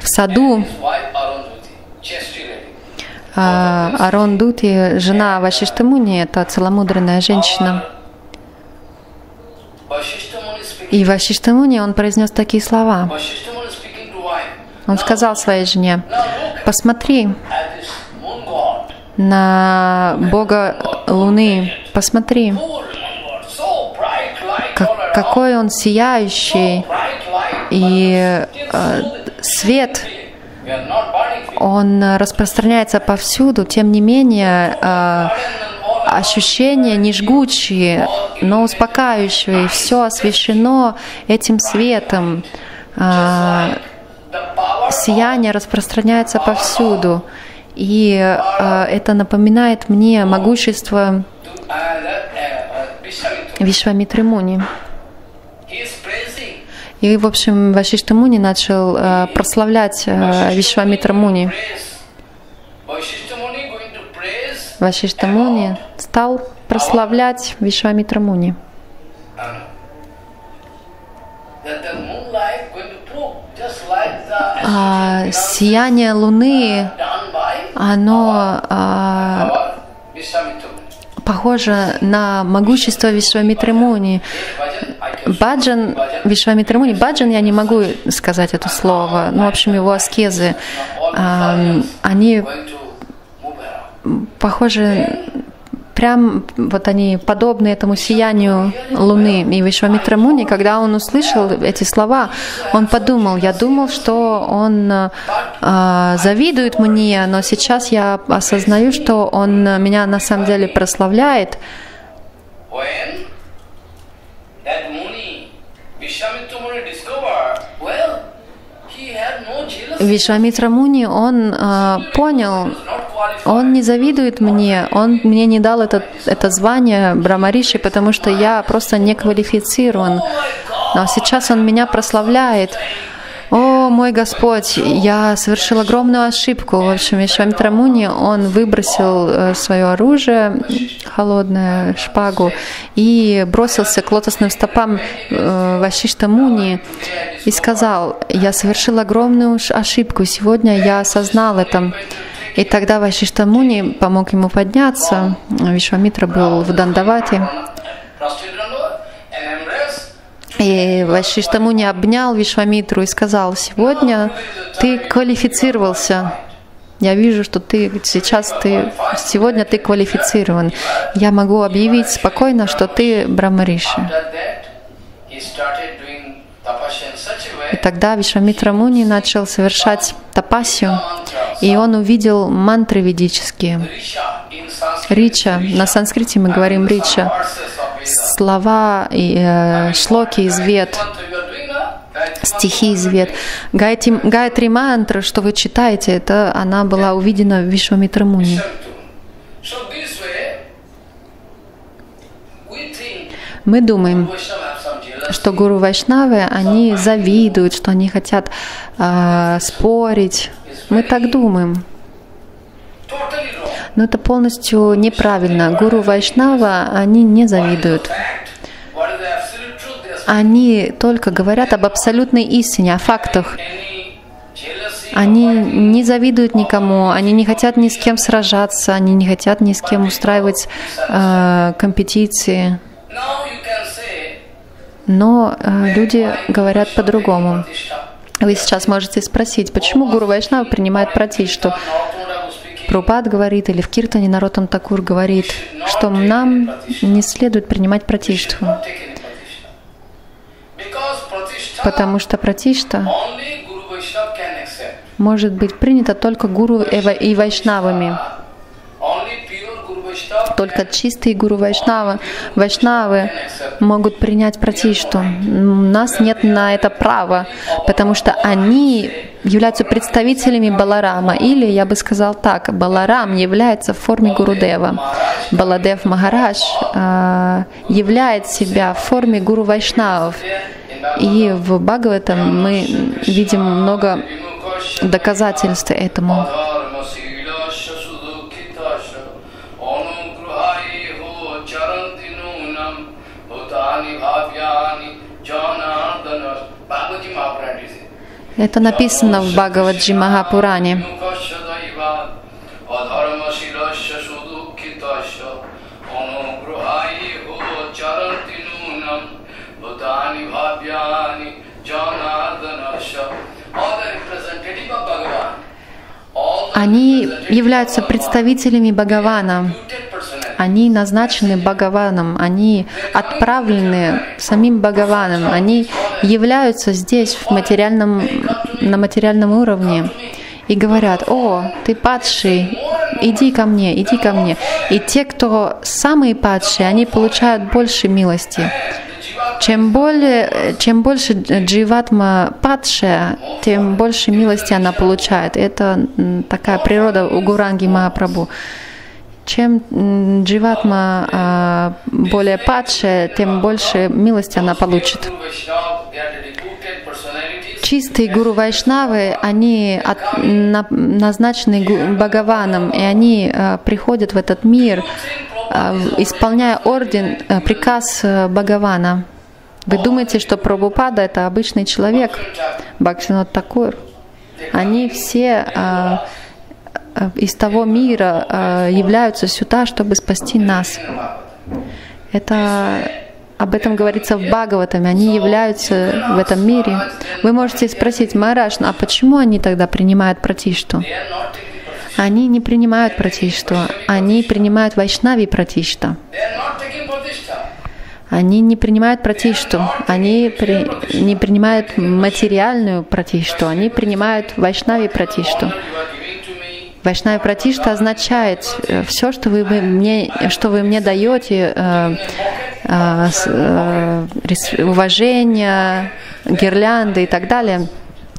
саду. Арундхати, жена Вашишта Муни, это целомудренная женщина. И Вашишта Муни, он произнес такие слова. Он сказал своей жене: «Посмотри на Бога Луны, посмотри, какой Он сияющий, и свет, он распространяется повсюду, тем не менее ощущения не жгучие, но успокаивающие, все освещено этим светом, сияние распространяется повсюду, и это напоминает мне могущество Вишвамитры Муни». И, в общем, Вашишта Муни начал прославлять Вишвамитра Муни. Вашишта Муни стал прославлять Вишвамитра Муни. Сияние Луны, оно похоже на могущество Вишвамитры Муни. Баджан Вишвамитра Муни, баджан, я не могу сказать это слово, но, в общем, его аскезы, они похожи, прям вот они подобны этому сиянию Луны. И Вишвамитра Муни, когда он услышал эти слова, он подумал: я думал, что он завидует мне, но сейчас я осознаю, что он меня на самом деле прославляет. Вишвамитра Муни, он понял, он не завидует мне, он мне не дал это звание Брахмариши, потому что я просто не квалифицирован. Но сейчас он меня прославляет. «О, мой Господь, я совершил огромную ошибку». В общем, Вишвамитра Муни, он выбросил свое оружие, холодную шпагу, и бросился к лотосным стопам Вашишта Муни и сказал: «Я совершил огромную ошибку, сегодня я осознал это». И тогда Вашишта Муни помог ему подняться. Вишвамитра был в Дандавате. И Вашишта Муни обнял Вишвамитру и сказал: «Сегодня ты квалифицировался. Я вижу, что сегодня ты квалифицирован. Я могу объявить спокойно, что ты Брахмариши». И тогда Вишвамитра Муни начал совершать тапасию, и он увидел мантры ведические. Рича, на санскрите мы говорим рича, слова, шлоки из вед, стихи из вед. Гайатри мантра, что вы читаете, это она была увидена в Вишвамитра Муни. Мы думаем, что гуру Вайшнавы, они завидуют, что они хотят спорить. Мы так думаем. Но это полностью неправильно. Гуру Вайшнава, они не завидуют. Они только говорят об абсолютной истине, о фактах. Они не завидуют никому, они не хотят ни с кем сражаться, они не хотят ни с кем устраивать компетиции. Но люди говорят по-другому. Вы сейчас можете спросить, почему гуру Вайшнава принимает пратиштху, что Прабхупад говорит, или в Киртане Наротам Такур говорит, что нам не следует принимать пратиштху, потому что пратиштха может быть принято только гуру и вайшнавами. Только чистые гуру-вайшнавы могут принять пратишту. У нас нет на это права, потому что они являются представителями Баларама. Или, я бы сказал так, Баларам является в форме Гурудева. Баладев Махарадж являет себя в форме гуру-вайшнавов. И в Бхагаватам мы видим много доказательств этому. Это написано в Бхагаваджи Махапуране. Они являются представителями Бхагавана. Они назначены Бхагаваном, они отправлены самим Бхагаваном, они являются здесь в на материальном уровне и говорят: «О, ты падший, иди ко мне, иди ко мне». И те, кто самые падшие, они получают больше милости. Чем больше дживатма падшая, тем больше милости она получает. Это такая природа у Гуранги Махапрабху. Чем дживатма более падшая, тем больше милости она получит. Чистые гуру-вайшнавы, они назначены Бхагаваном, и они приходят в этот мир, исполняя приказ Бхагавана. Вы думаете, что Прабхупада — это обычный человек, Бхактивинода Тхакур? Они все из того мира являются сюда, чтобы спасти нас. Это об этом говорится в Бхагаватаме. Они являются в этом мире. Вы можете спросить: «Махарадж, а почему они тогда принимают пратишту?» Они не принимают пратишту, они принимают вайшнави пратишта. Они не принимают пратишту, они не принимают материальную пратишту, они принимают вайшнави пратишту. Вайшнави пратишта означает: все, что вы мне даете, уважение, гирлянды и так далее,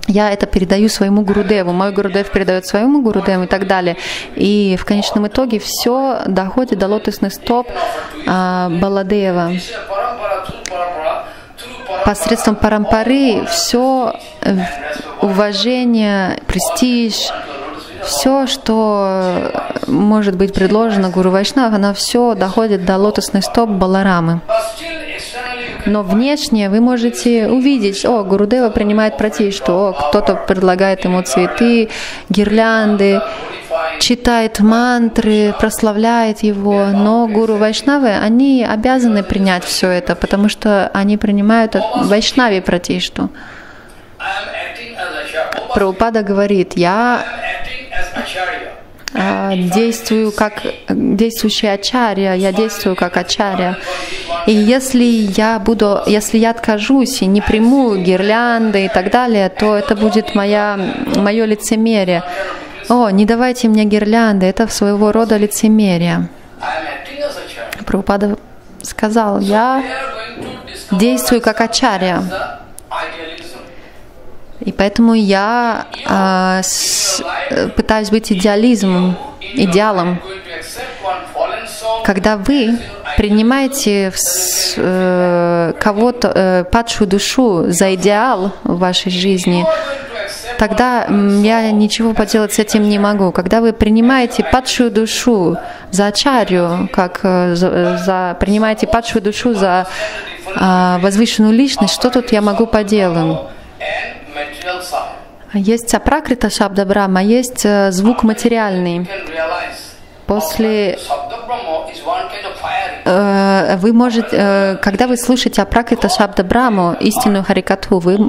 я это передаю своему Гурудеву, мой Гурудев передает своему Гурудеву и так далее. И в конечном итоге все доходит до лотосных стоп Баладева. Посредством парампары все уважение, престиж, все, что может быть предложено Гуру Вайшнав, оно все доходит до лотосных стоп Баларамы. Но внешне вы можете увидеть: о, Гурудева принимает пратишту, о, кто-то предлагает ему цветы, гирлянды, читает мантры, прославляет его. Но гуру вайшнавы, они обязаны принять все это, потому что они принимают вайшнави пратишту. Прабхупада говорит: я действую как действующий ачарья, я действую как ачарья. И если я откажусь и не приму гирлянды и так далее, то это будет мое лицемерие. О, не давайте мне гирлянды, это своего рода лицемерие. Прабхупада сказал: я действую как ачарья. И поэтому я пытаюсь быть идеалом. Когда вы принимаете кого-то, падшую душу, за идеал в вашей жизни, тогда я ничего поделать с этим не могу. Когда вы принимаете падшую душу за ачарью, принимаете падшую душу за возвышенную личность, что тут я могу поделать? Есть апракрита шабда брахма, есть звук материальный. После когда вы слушаете апракрита шабда брахму, истинную харикатху, вы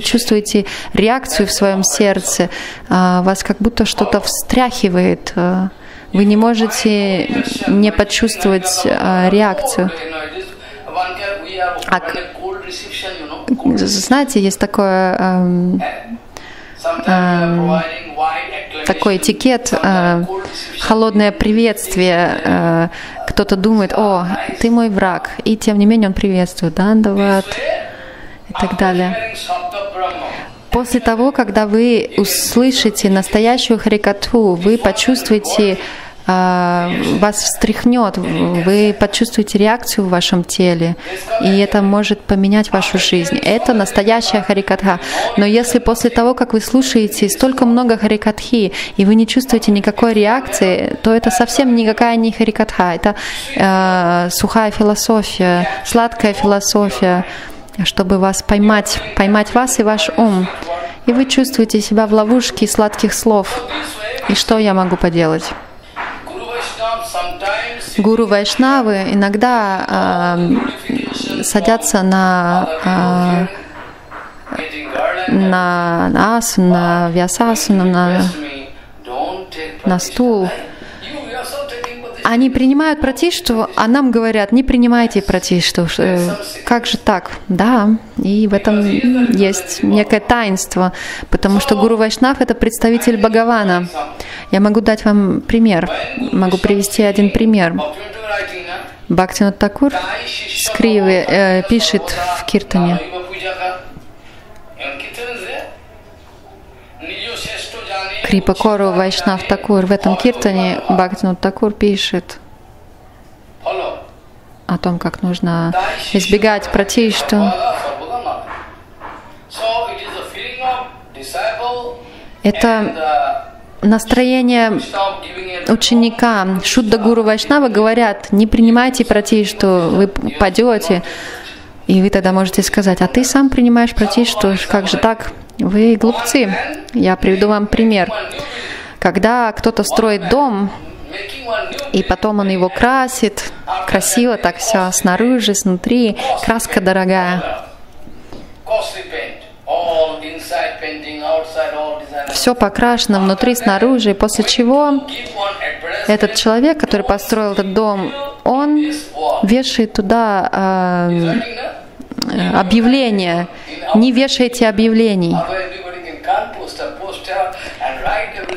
чувствуете реакцию в своем сердце, вас как будто что-то встряхивает, вы не можете не почувствовать реакцию. Знаете, есть такое такой этикет, холодное приветствие. Кто-то думает: о, ты мой враг, и тем не менее он приветствует, дандават и так далее. После того, когда вы услышите настоящую харикатху, вы почувствуете, вас встряхнет, вы почувствуете реакцию в вашем теле, и это может поменять вашу жизнь. Это настоящая харикатха. Но если после того, как вы слушаете столько много харикатхи, и вы не чувствуете никакой реакции, то это совсем никакая не харикатха. Это сухая философия, сладкая философия, чтобы вас поймать, поймать вас и ваш ум. И вы чувствуете себя в ловушке сладких слов. И что я могу поделать? Гуру Вайшнавы иногда садятся на асану, на вьясасану, на стул. Они принимают пратиштху, а нам говорят: не принимайте пратиштху. Как же так? Да, и в этом есть некое таинство, потому что Гуру Вайшнав — это представитель Бхагавана. Я могу дать вам пример, могу привести один пример. Бхактивинода Тхакур с Кривы пишет в Киртане: Крипа Кору Вайшнав Такур. В этом киртане Бхактивинода Тхакур пишет о том, как нужно избегать пратиштху. Это настроение ученика. Шудда Гуру Вайшнава говорят: не принимайте пратиштху, вы падете. И вы тогда можете сказать: а ты сам принимаешь пратиштху, как же так? Вы глупцы. Я приведу вам пример. Когда кто-то строит дом, и потом он его красит, красиво так все, снаружи, снутри, краска дорогая. Все покрашено внутри, снаружи, после чего этот человек, который построил этот дом, он вешает туда объявления. Не вешайте объявлений.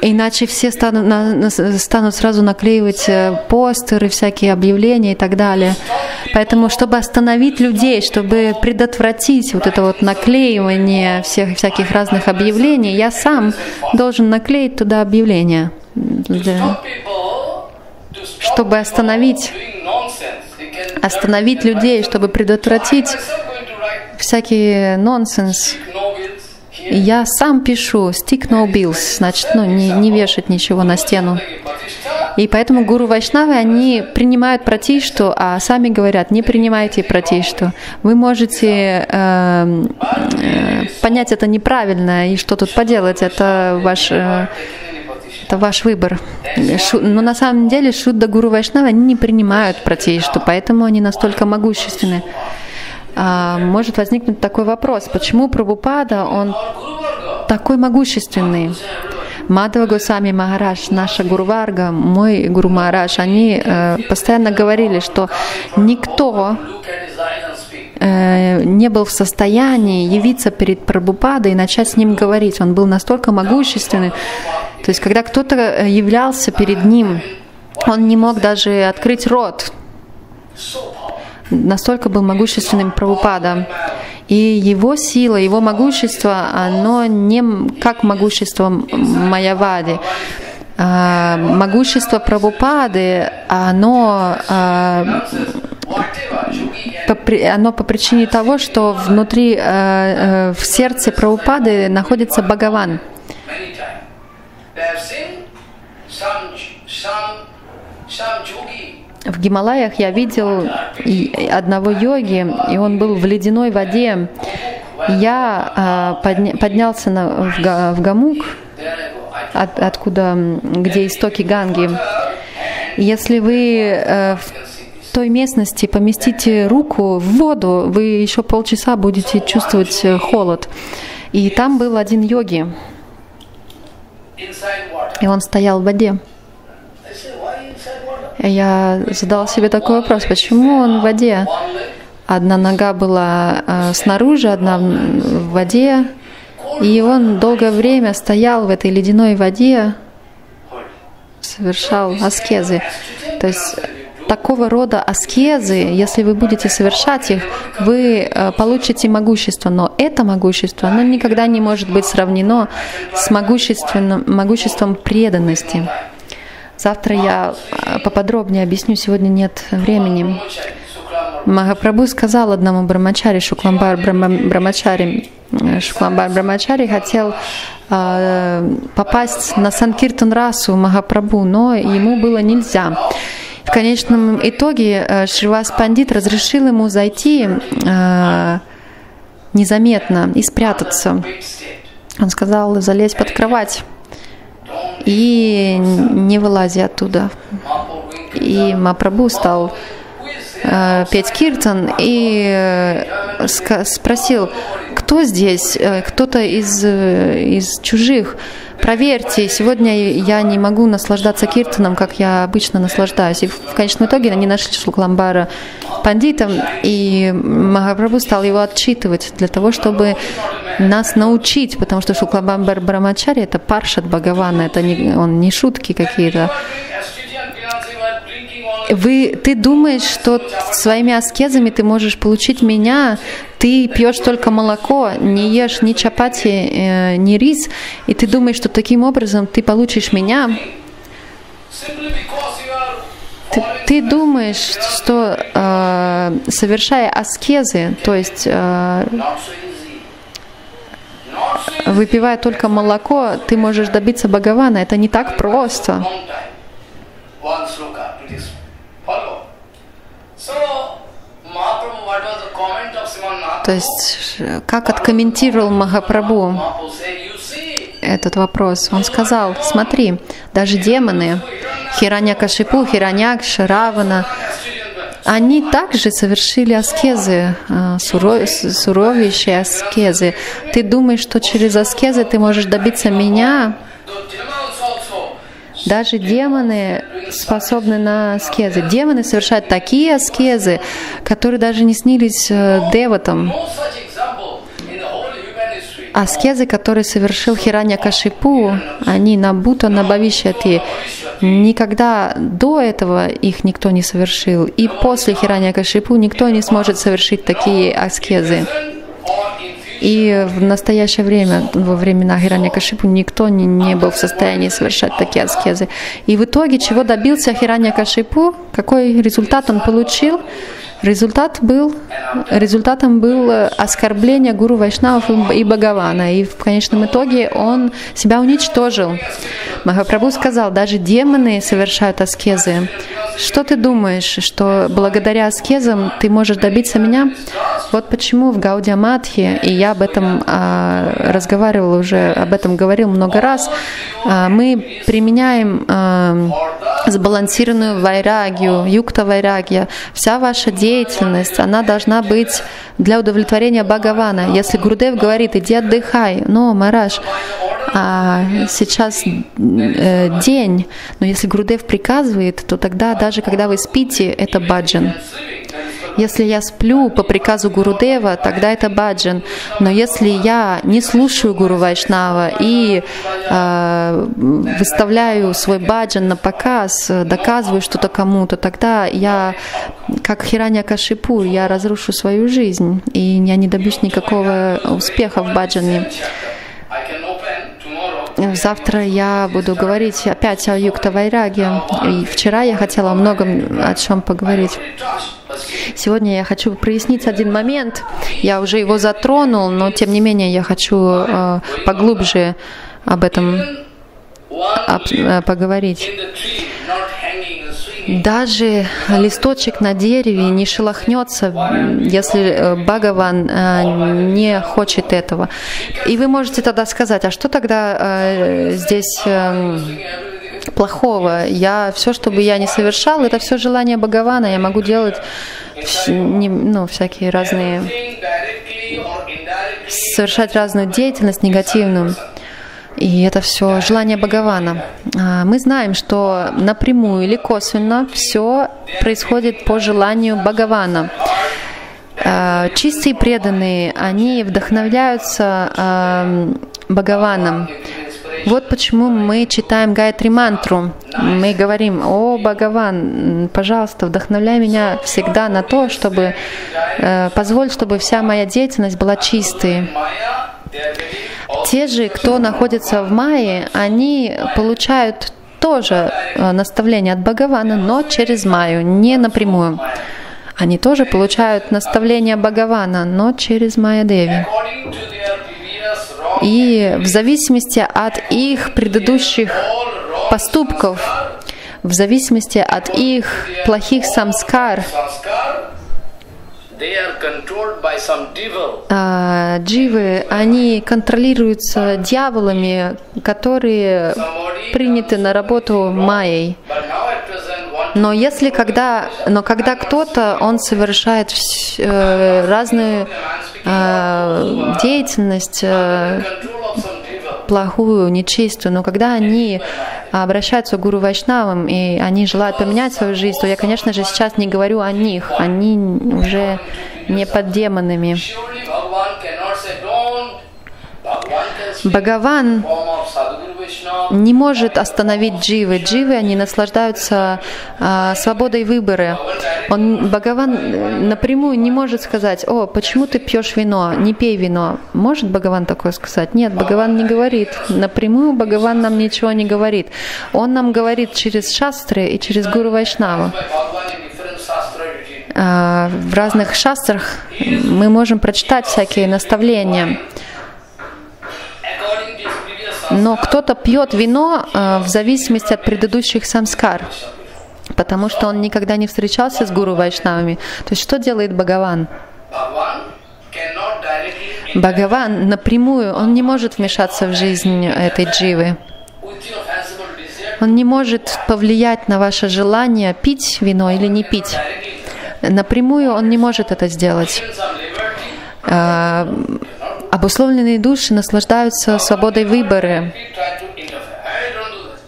Иначе все станут сразу наклеивать постеры, всякие объявления и так далее. Поэтому, чтобы остановить людей, чтобы предотвратить вот это вот наклеивание всяких разных объявлений, я сам должен наклеить туда объявления, чтобы остановить людей, чтобы предотвратить всякий нонсенс. И я сам пишу «stick no bills», значит, не вешать ничего на стену. И поэтому гуру Вайшнавы, они принимают пратиштху, а сами говорят: не принимайте пратиштху. Вы можете понять это неправильно, и что тут поделать, это ваш выбор. Но на самом деле Шудда Гуру Вайшнавы, они не принимают пратиштху, поэтому они настолько могущественны. Может возникнуть такой вопрос: почему Прабхупада, он такой могущественный? Мадхвагосами Махарадж, наша Гуруварга, мой Гуру Махарадж, они постоянно говорили, что никто не был в состоянии явиться перед Прабхупадой и начать с ним говорить. Он был настолько могущественный. То есть, когда кто-то являлся перед ним, он не мог даже открыть рот. Настолько был могущественным Прабхупада. И его сила, его могущество, оно не как могущество Майявади. Могущество Прабхупады, оно по причине того, что внутри, в сердце Прабхупады находится Бхагаван. В Гималаях я видел одного йоги, и он был в ледяной воде. Я поднялся в гамук, где истоки Ганги. Если вы в той местности поместите руку в воду, вы еще полчаса будете чувствовать холод. И там был один йоги, и он стоял в воде. Я задала себе такой вопрос: почему он в воде? Одна нога была снаружи, одна в воде. И он долгое время стоял в этой ледяной воде, совершал аскезы. То есть такого рода аскезы, если вы будете совершать их, вы получите могущество. Но это могущество, оно никогда не может быть сравнено с могуществом преданности. Завтра я поподробнее объясню, сегодня нет времени. Махапрабху сказал одному брахмачари, Шукламбара Брахмачари хотел попасть на Санкиртан-расу Махапрабху, но ему было нельзя. В конечном итоге Шривас Панdit разрешил ему зайти незаметно и спрятаться. Он сказал: залезь под кровать и не вылази оттуда. И Махапрабху стал петь киртан и спросил: кто здесь? Кто-то из чужих? Проверьте, сегодня я не могу наслаждаться киртаном, как я обычно наслаждаюсь. И в конечном итоге они нашли Шукламбара Пандита, и Махапрабху стал его отчитывать для того, чтобы нас научить, потому что Шукламбара Брахмачари — это паршат Бхагавана, это не шутки какие-то. Ты думаешь, что своими аскезами ты можешь получить меня, ты пьешь только молоко, не ешь ни чапати, ни рис, и ты думаешь, что таким образом ты получишь меня. Ты думаешь, что совершая аскезы, то есть выпивая только молоко, ты можешь добиться Бхагавана. Это не так просто. То есть, как откомментировал Махапрабху этот вопрос? Он сказал: смотри, даже демоны, Хираньякашипу, Хираньякша, Равана, они также совершили аскезы, суровейшие аскезы. Ты думаешь, что через аскезы ты можешь добиться меня? Даже демоны способны на аскезы. Демоны совершают такие аскезы, которые даже не снились деватам. Аскезы, которые совершил Хираньякашипу, они на Бута, на Бхавишьяти. Никогда до этого их никто не совершил. И после Хираньякашипу никто не сможет совершить такие аскезы. И в настоящее время, во времена Хираньякашипу, никто не был в состоянии совершать такие аскезы. И в итоге, чего добился Хираньякашипу, какой результат он получил? Результатом было оскорбление гуру Вайшнавов и Бхагавана. И в конечном итоге он себя уничтожил. Махапрабху сказал: даже демоны совершают аскезы. Что ты думаешь, что благодаря аскезам ты можешь добиться меня? Вот почему в Гаудия Матхе, и я об этом говорил много раз, мы применяем сбалансированную вайрагью, юкта-вайрагья. Вся ваша деятельность, она должна быть для удовлетворения Бхагавана. Если Гурудев говорит: иди отдыхай, но, Мараш, сейчас день, но если Гурудев приказывает, то тогда, даже когда вы спите, это баджан. Если я сплю по приказу Гурудева, тогда это баджан. Но если я не слушаю Гуру Вайшнава и выставляю свой баджан на показ, доказываю что-то кому-то, тогда я, как Хираньякашипу, я разрушу свою жизнь, и я не добьюсь никакого успеха в баджане. Завтра я буду говорить опять о юкта-вайраге. И вчера я хотела о многом о чем поговорить. Сегодня я хочу прояснить один момент. Я уже его затронул, но тем не менее я хочу поглубже об этом поговорить. Даже листочек на дереве не шелохнется, если Бхагаван не хочет этого. И вы можете тогда сказать: а что тогда здесь плохого? Все, что бы я не совершал, это все желание Бхагавана. Я могу делать всякие разные, совершать разную деятельность негативную. И это все желание Бхагавана. Мы знаем, что напрямую или косвенно все происходит по желанию Бхагавана. Чистые преданные, они вдохновляются Бхагаваном. Вот почему мы читаем Гайатри мантру. Мы говорим: «О, Бхагаван, пожалуйста, вдохновляй меня всегда на то, чтобы позволь, чтобы вся моя деятельность была чистой». Те же, кто находится в майе, они получают тоже наставление от Бхагавана, но через майю, не напрямую. Они тоже получают наставление Бхагавана, но через Майя-деви. И в зависимости от их предыдущих поступков, в зависимости от их плохих самскар, дживы, они контролируются дьяволами, которые приняты на работу майей. Но когда кто-то, он совершает разную деятельность, плохую, нечистую, но когда они обращаются к Гуру Вайшнавам, и они желают поменять свою жизнь, то я, конечно же, сейчас не говорю о них, они уже не под демонами. Бхагаван не может остановить дживы. Дживы, они наслаждаются свободой выбора. Бхагаван напрямую не может сказать: «О, почему ты пьешь вино? Не пей вино». Может Бхагаван такое сказать? Нет, Бхагаван не говорит. Напрямую Бхагаван нам ничего не говорит. Он нам говорит через шастры и через Гуру Вайшнава. В разных шастрах мы можем прочитать всякие наставления. Но кто-то пьет вино в зависимости от предыдущих самскар, потому что он никогда не встречался с Гуру Вайшнавами. То есть что делает Бхагаван? Бхагаван напрямую, он не может вмешаться в жизнь этой дживы. Он не может повлиять на ваше желание пить вино или не пить. Напрямую он не может это сделать. Обусловленные души наслаждаются свободой выбора.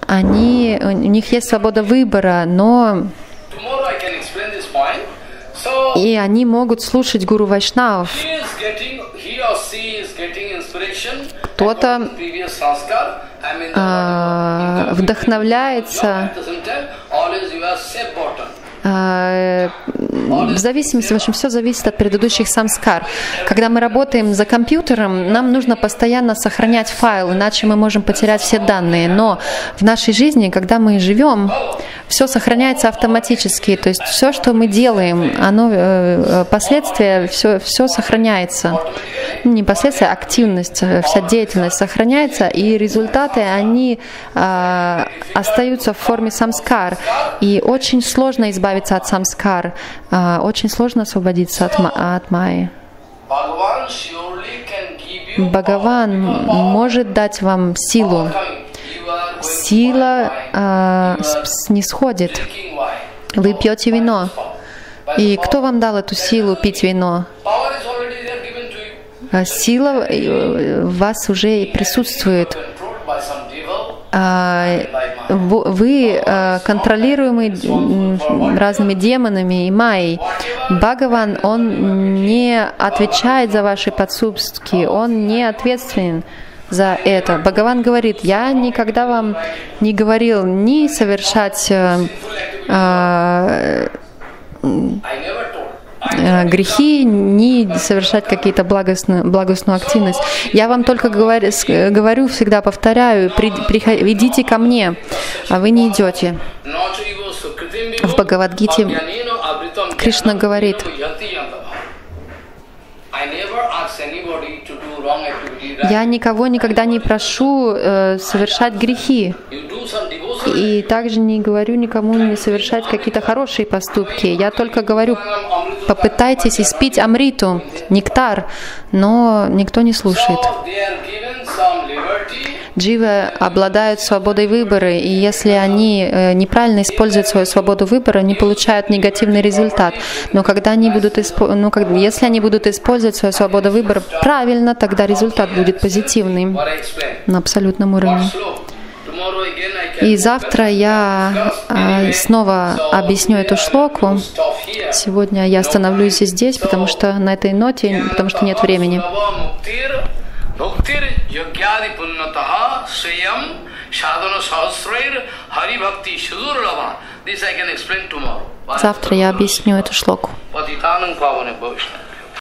У них есть свобода выбора, но и они могут слушать Гуру Вайшнавов. Кто-то вдохновляется. В зависимости, в общем, все зависит от предыдущих самскар. Когда мы работаем за компьютером, нам нужно постоянно сохранять файл, иначе мы можем потерять все данные. Но в нашей жизни, когда мы живем, все сохраняется автоматически. То есть все, что мы делаем, оно, последствия, все сохраняется. Не последствия, а активность, вся деятельность сохраняется, и результаты, они остаются в форме самскар. И очень сложно избавиться от самскар, очень сложно освободиться от майи. Бхагаван может дать вам силу. Сила снисходит. Вы пьете вино. И кто вам дал эту силу пить вино? Сила в вас уже присутствует. Вы контролируемы разными демонами и майей. Бхагаван, он не отвечает за ваши подсудки, он не ответственен за это. Бхагаван говорит: «Я никогда вам не говорил ни совершать грехи, не совершать какие-то благостную активность. Я вам только говорю, всегда повторяю: идите ко мне, а вы не идете». В Бхагавадгите Кришна говорит: «Я никого никогда не прошу совершать грехи, и также не говорю никому не совершать какие-то хорошие поступки. Я только говорю: попытайтесь испить амриту, нектар», но никто не слушает. Дживы обладают свободой выбора, и если они неправильно используют свою свободу выбора, они получают негативный результат. Но когда они будут если они будут использовать свою свободу выбора правильно, тогда результат будет позитивным на абсолютном уровне. И завтра я снова объясню эту шлоку. Сегодня я остановлюсь здесь, потому что на этой ноте, потому что нет времени. Завтра я объясню эту шлоку.